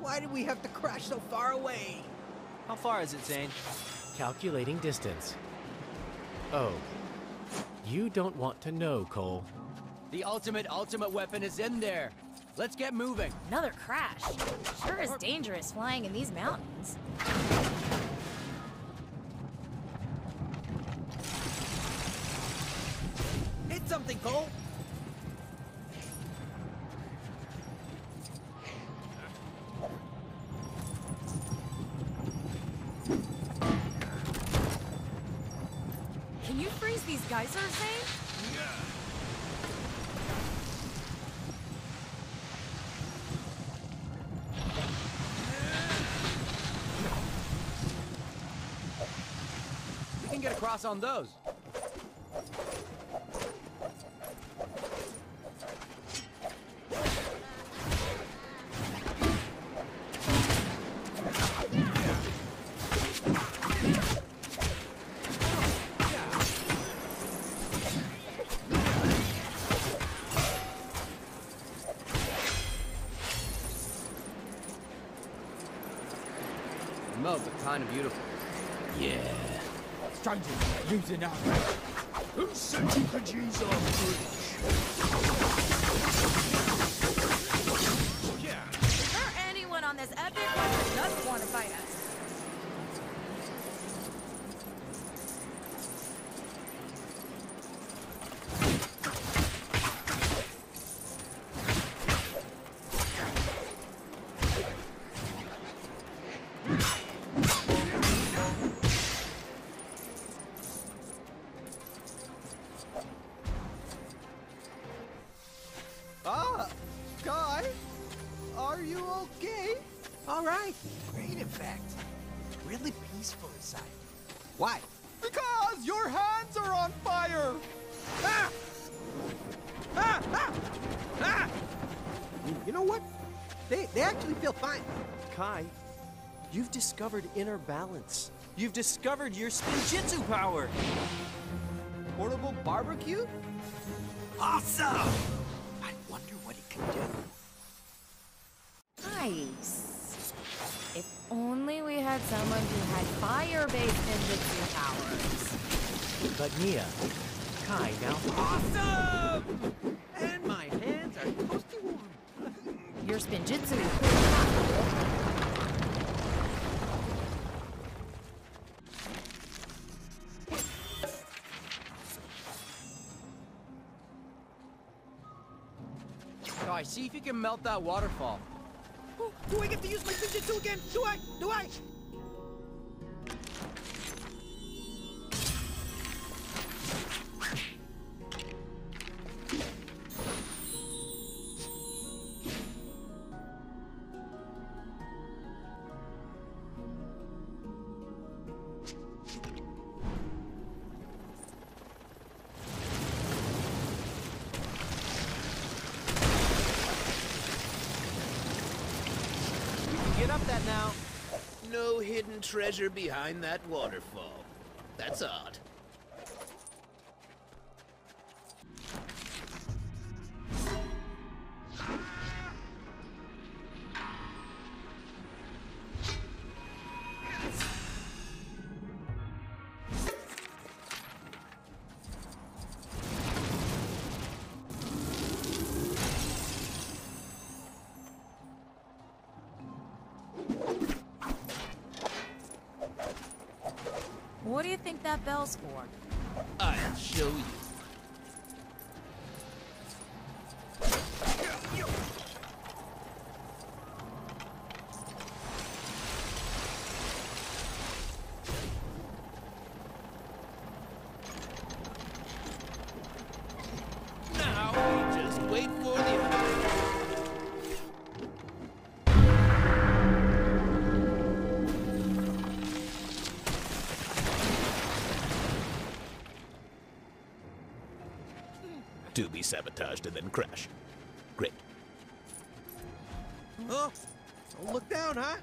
Why did we have to crash so far away? How far is it, Zane? Calculating distance. Oh. You don't want to know, Cole. The ultimate, ultimate weapon is in there. Let's get moving. Another crash. Sure is dangerous flying in these mountains. Hit something, Cole. Geyser thing? Yeah. yeah. get across on those? Kind of beautiful. Yeah. Stranger, using our bridge. Who said you could use our bridge? Yeah. Is there anyone on this epic one who doesn't want to fight us? Kai, you've discovered inner balance. You've discovered your Spinjitzu power. Portable barbecue? Awesome! I wonder what it can do. Nice. If only we had someone who had fire-based Spinjitzu powers. But Mia, Kai now... Awesome! And my hands are toasty warm. Your Spinjitzu is pretty hot. Kai, see if you can melt that waterfall. Oh, do I get to use my Spinjitzu again? Do I? Do I? Treasure behind that waterfall. That's odd. What do you think that bell's for? I'll show you. To be sabotaged and then crash. Great. Oh, don't look down, huh?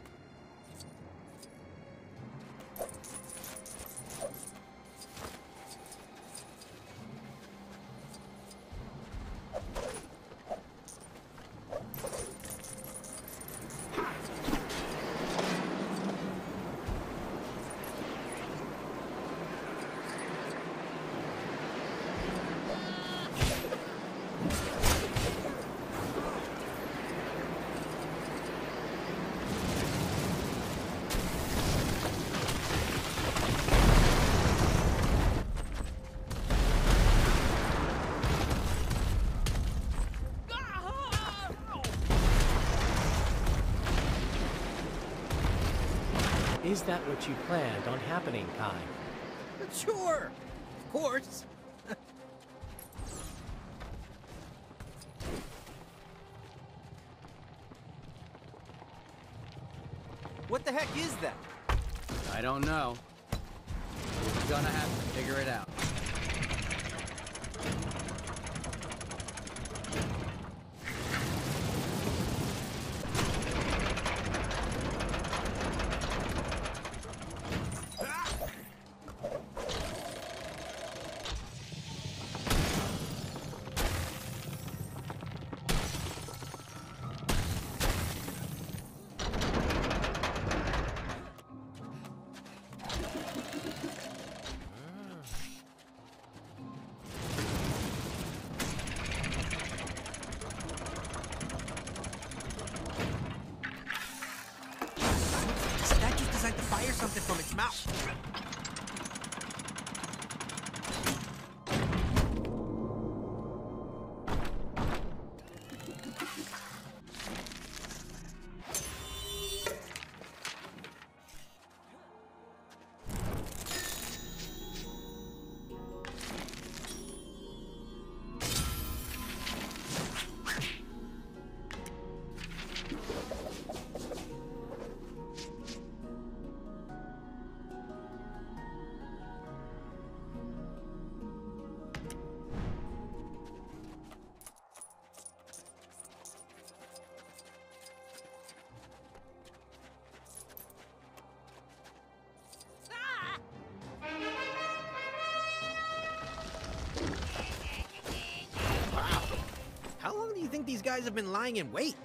Is that what you planned on happening, Kai? Sure, of course. What the heck is that? I don't know. You're gonna have to figure it out. I think these guys have been lying in wait.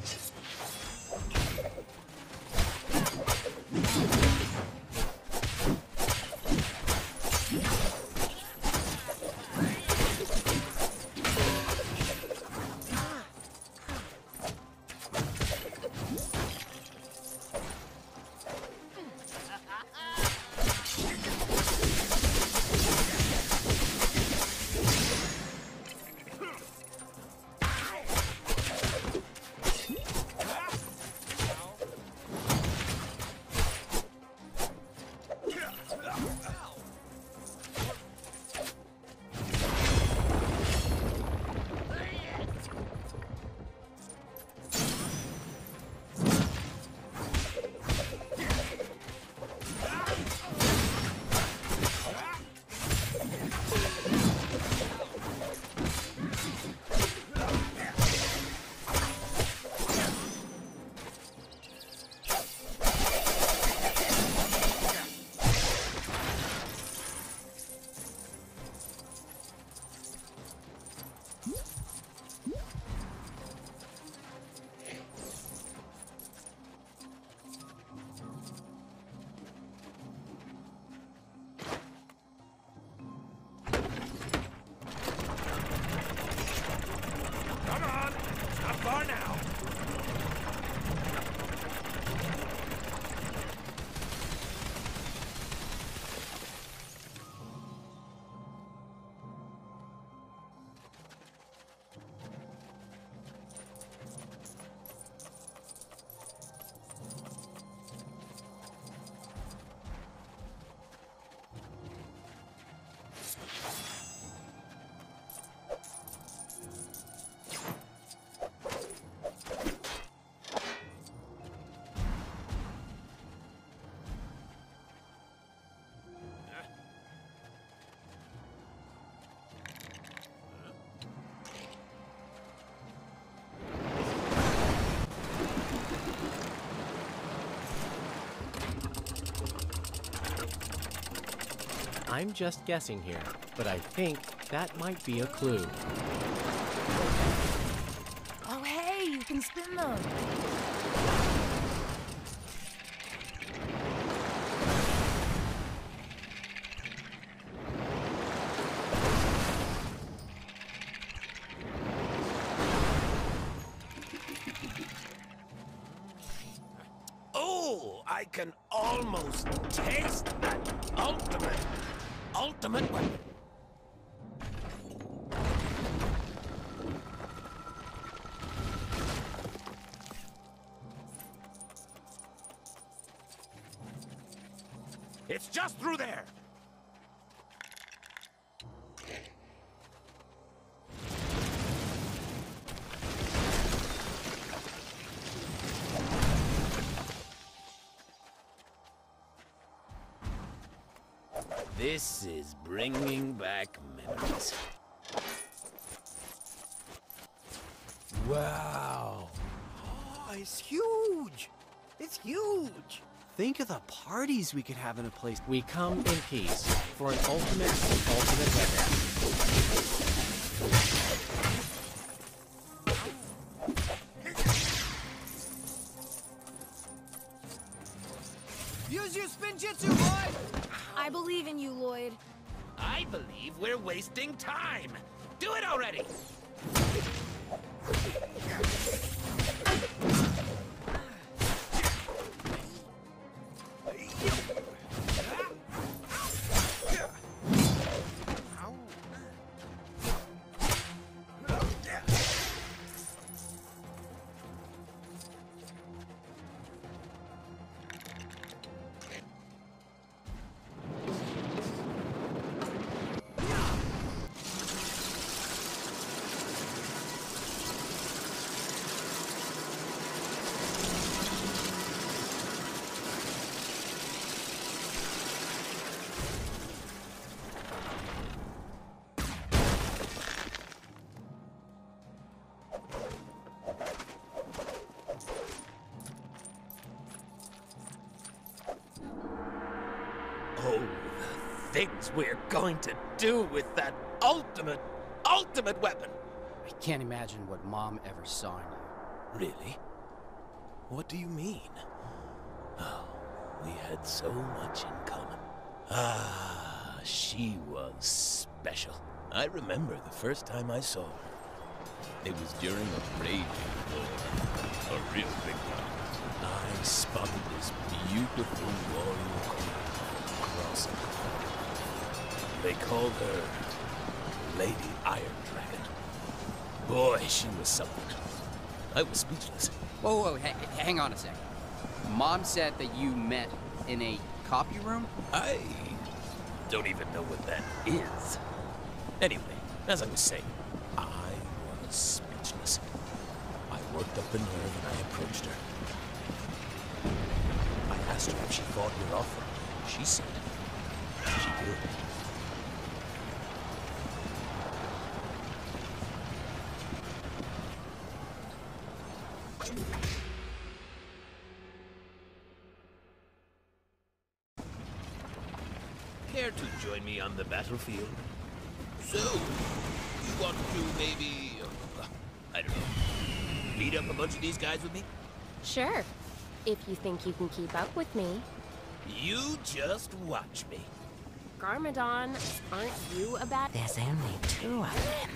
I'm just guessing here, but I think that might be a clue. Oh hey, you can spin them! Oh, I can almost taste that ultimate! Ultimate weapon. It's just through there. This is bringing back memories. Wow. Oh, it's huge. It's huge. Think of the parties we could have in a place. We come in peace for an ultimate, ultimate weapon. Use your Spinjitzu, Lloyd! I believe in you, Lloyd. I believe we're wasting time. Do it already! Things we're going to do with that ultimate, ultimate weapon. I can't imagine what Mom ever saw in you. Really? What do you mean? Oh, we had so much in common. Ah, she was special. I remember the first time I saw her. It was during a raging war, a real big one. I spotted this beautiful warrior crossing. They called her Lady Iron Dragon. Boy, she was something. I was speechless. Whoa, whoa, hang, hang on a sec. Mom said that you met in a copy room? I don't even know what that is. Anyway, as I was saying, I was speechless. I worked up the nerve and I approached her. I asked her if she thought your offer. She said she did. Care to join me on the battlefield? So, you want to maybe, uh, I don't know, beat up a bunch of these guys with me? Sure, if you think you can keep up with me. You just watch me. Garmadon, aren't you a bat? There's only two of them.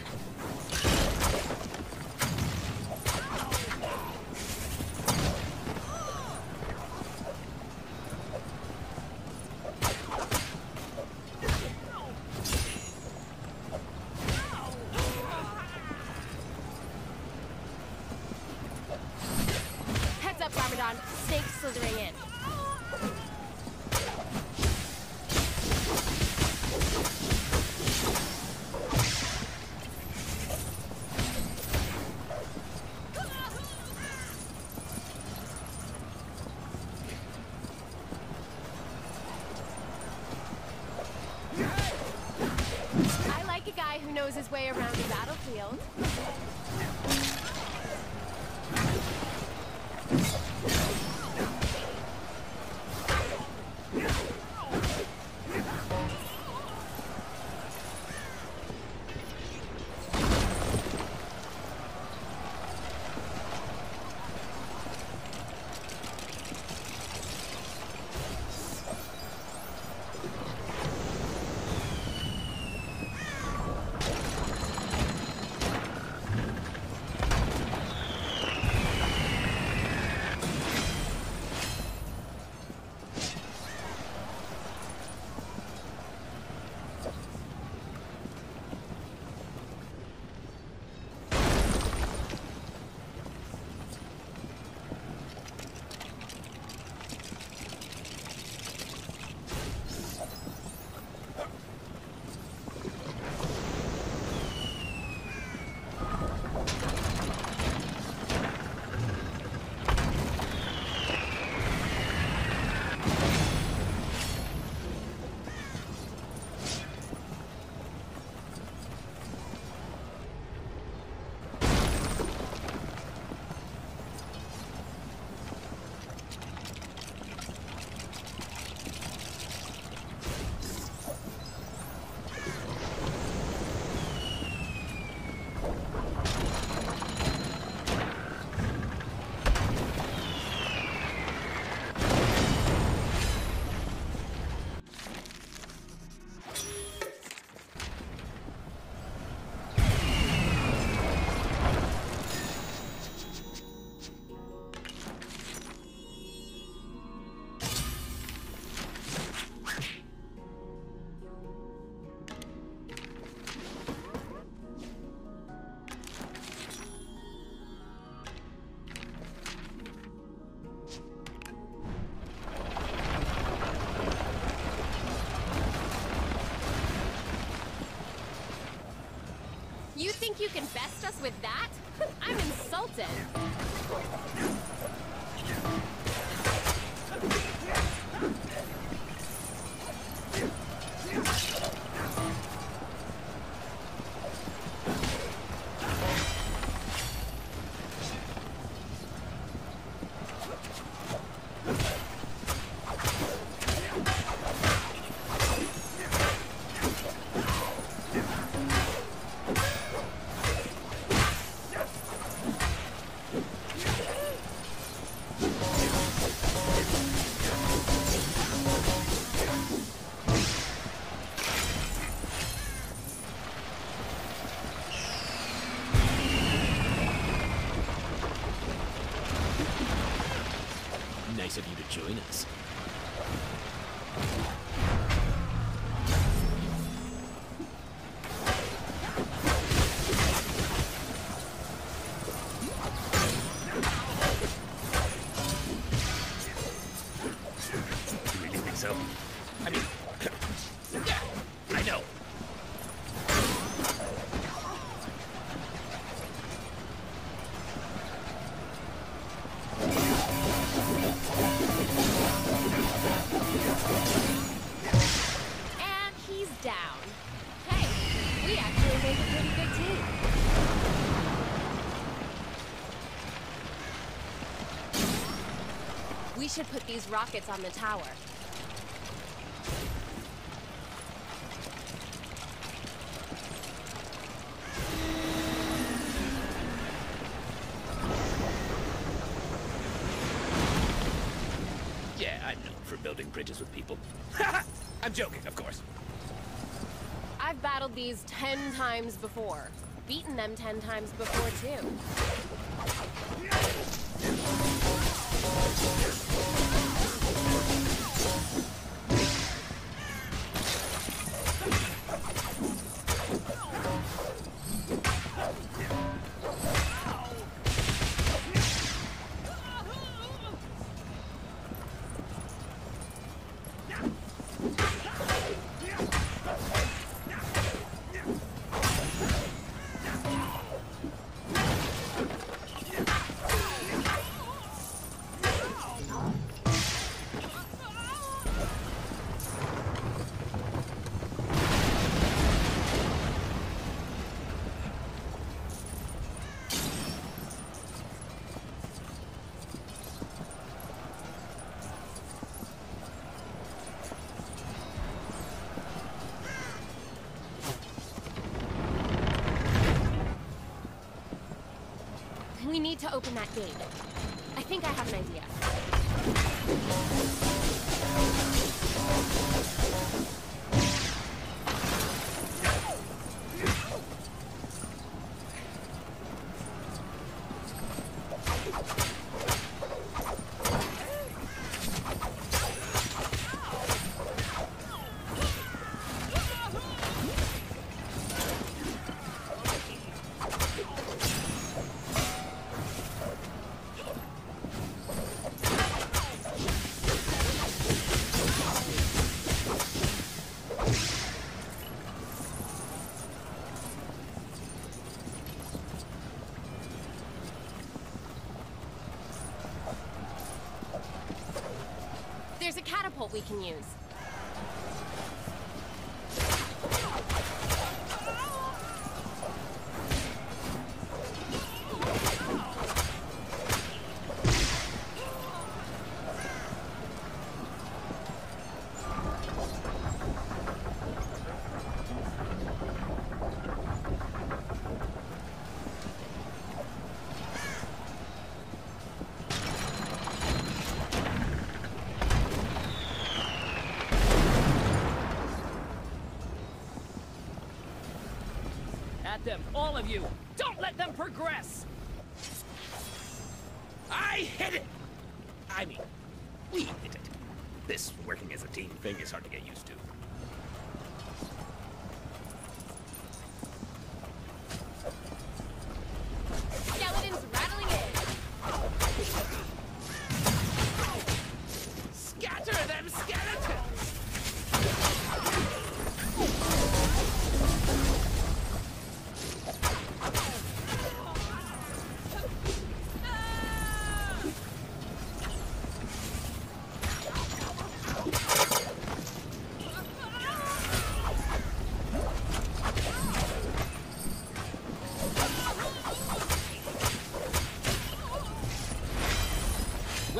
His way around the battlefield. You think you can best us with that? I'm insulted. Of you to join us. Do we do things up? I mean, I know. We should put these rockets on the tower. Yeah, I'm known for building bridges with people. I'm joking, of course. I've battled these ten times before. Beaten them ten times before, too. We need to open that gate. I think I have an idea. There's a catapult we can use. Them, all of you. Don't let them progress. I hit it. I mean, we hit it. This working as a team thing is hard to get used to. Skeletons rattling in. Scatter them, skeletons. Let's go.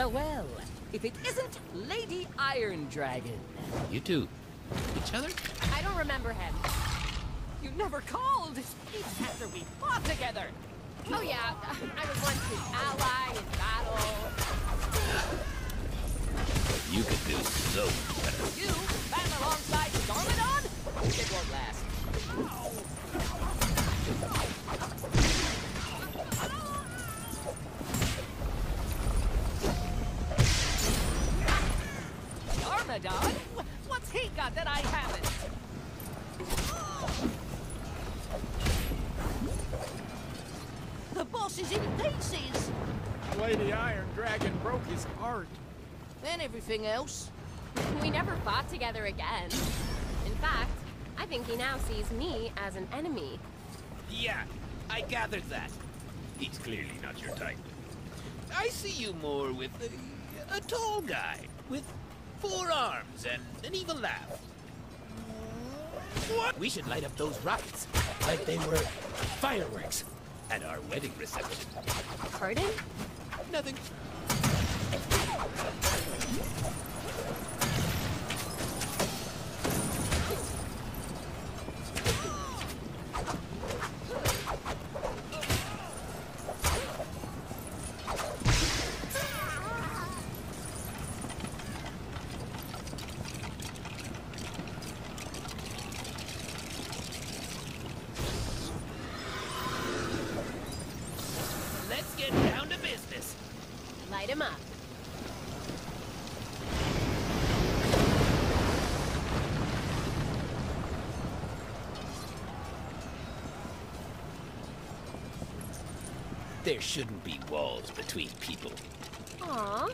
Well, well. If it isn't Lady Iron Dragon. You two. Each other? I don't remember him. You never called. Even after we fought together. Oh yeah, I was once his ally in battle. What you could do so better. You battle alongside Garmadon? It won't last. Garmadon? What's he got that I haven't? The boss is in pieces. Lady Iron Dragon broke his heart. And everything else. We never fought together again. In fact, I think he now sees me as an enemy. Yeah, I gathered that. He's clearly not your type. I see you more with a, a tall guy, with four arms and an evil laugh. What? We should light up those rockets like they were fireworks at our wedding reception. Pardon? Nothing. Let's get down to business. Light him up. There shouldn't be walls between people. Aww.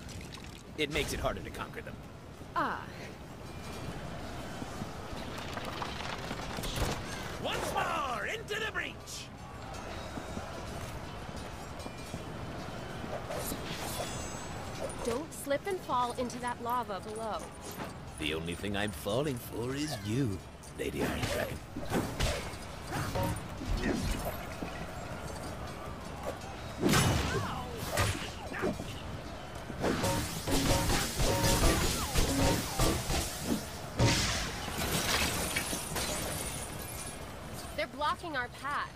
It makes it harder to conquer them. Ah. Once more, into the breach! Don't slip and fall into that lava below. The only thing I'm falling for is you, Lady Iron Dragon. Our path.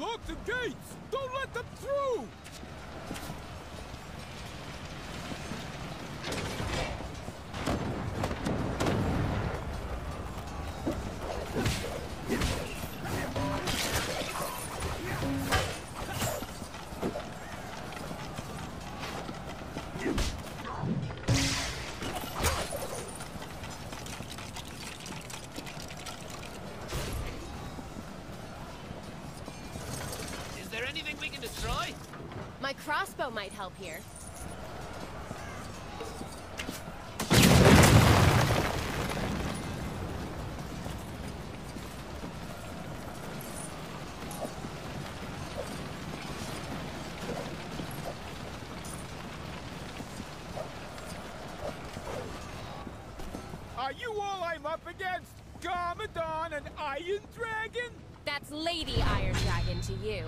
Lock the gates! Don't let them through! My crossbow might help here. Are you all I'm up against? Garmadon and Iron Dragon? That's Lady Iron Dragon to you.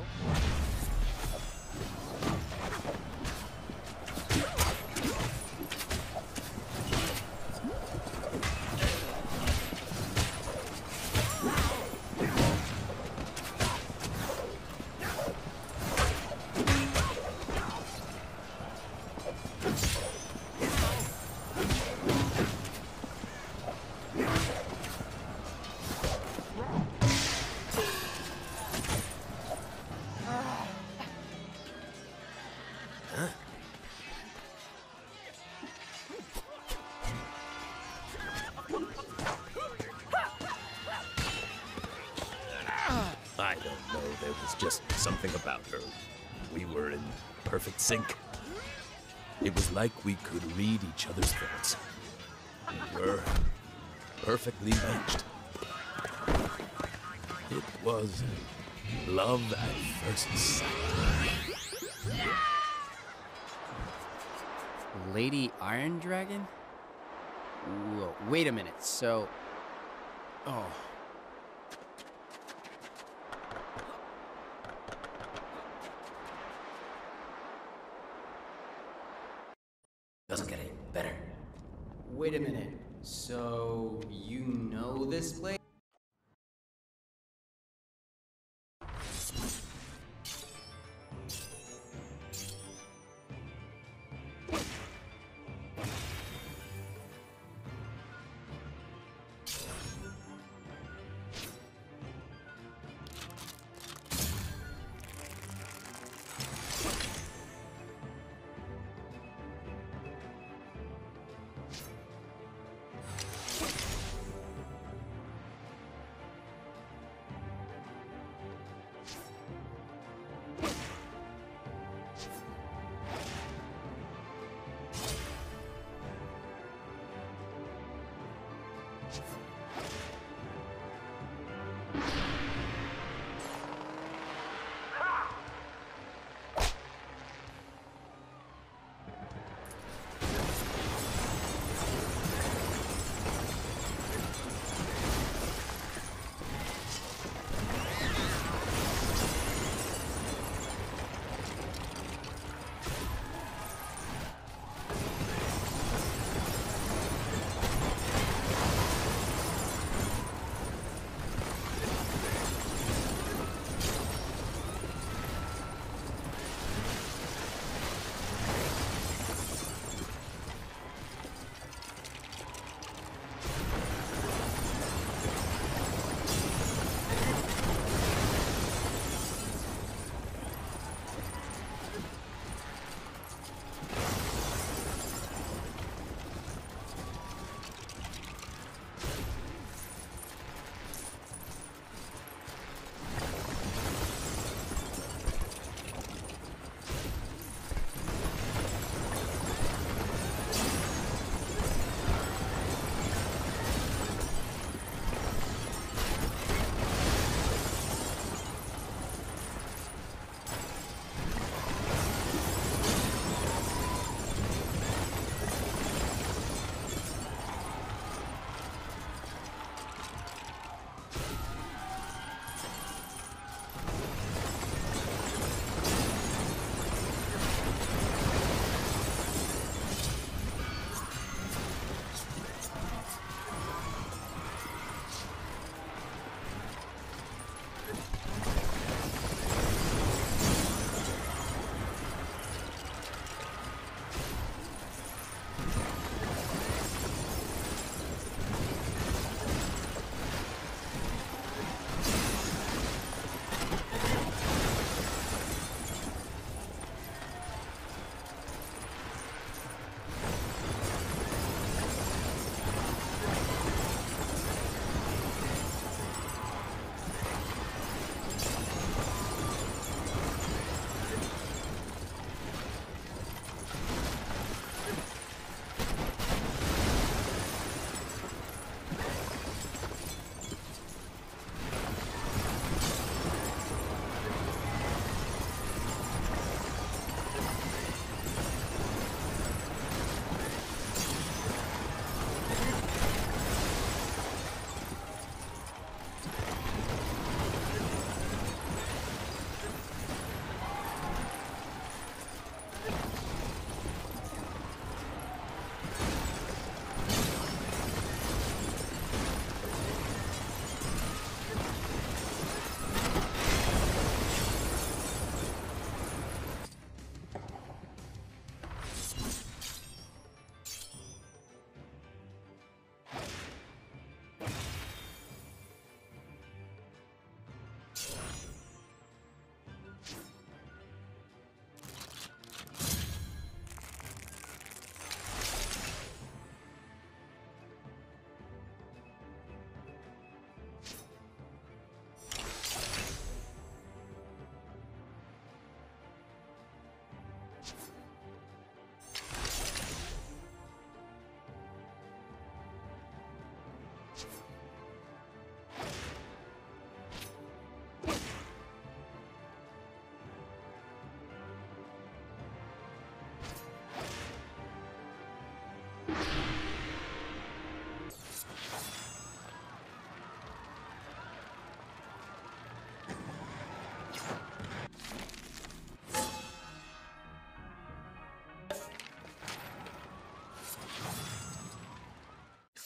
I don't know, there was just something about her. We were in perfect sync. It was like we could read each other's thoughts. We were perfectly matched. It was love at first sight. Lady Iron Dragon? Whoa, wait a minute, so... Oh. Doesn't get any better. Wait a minute. So, you know this place?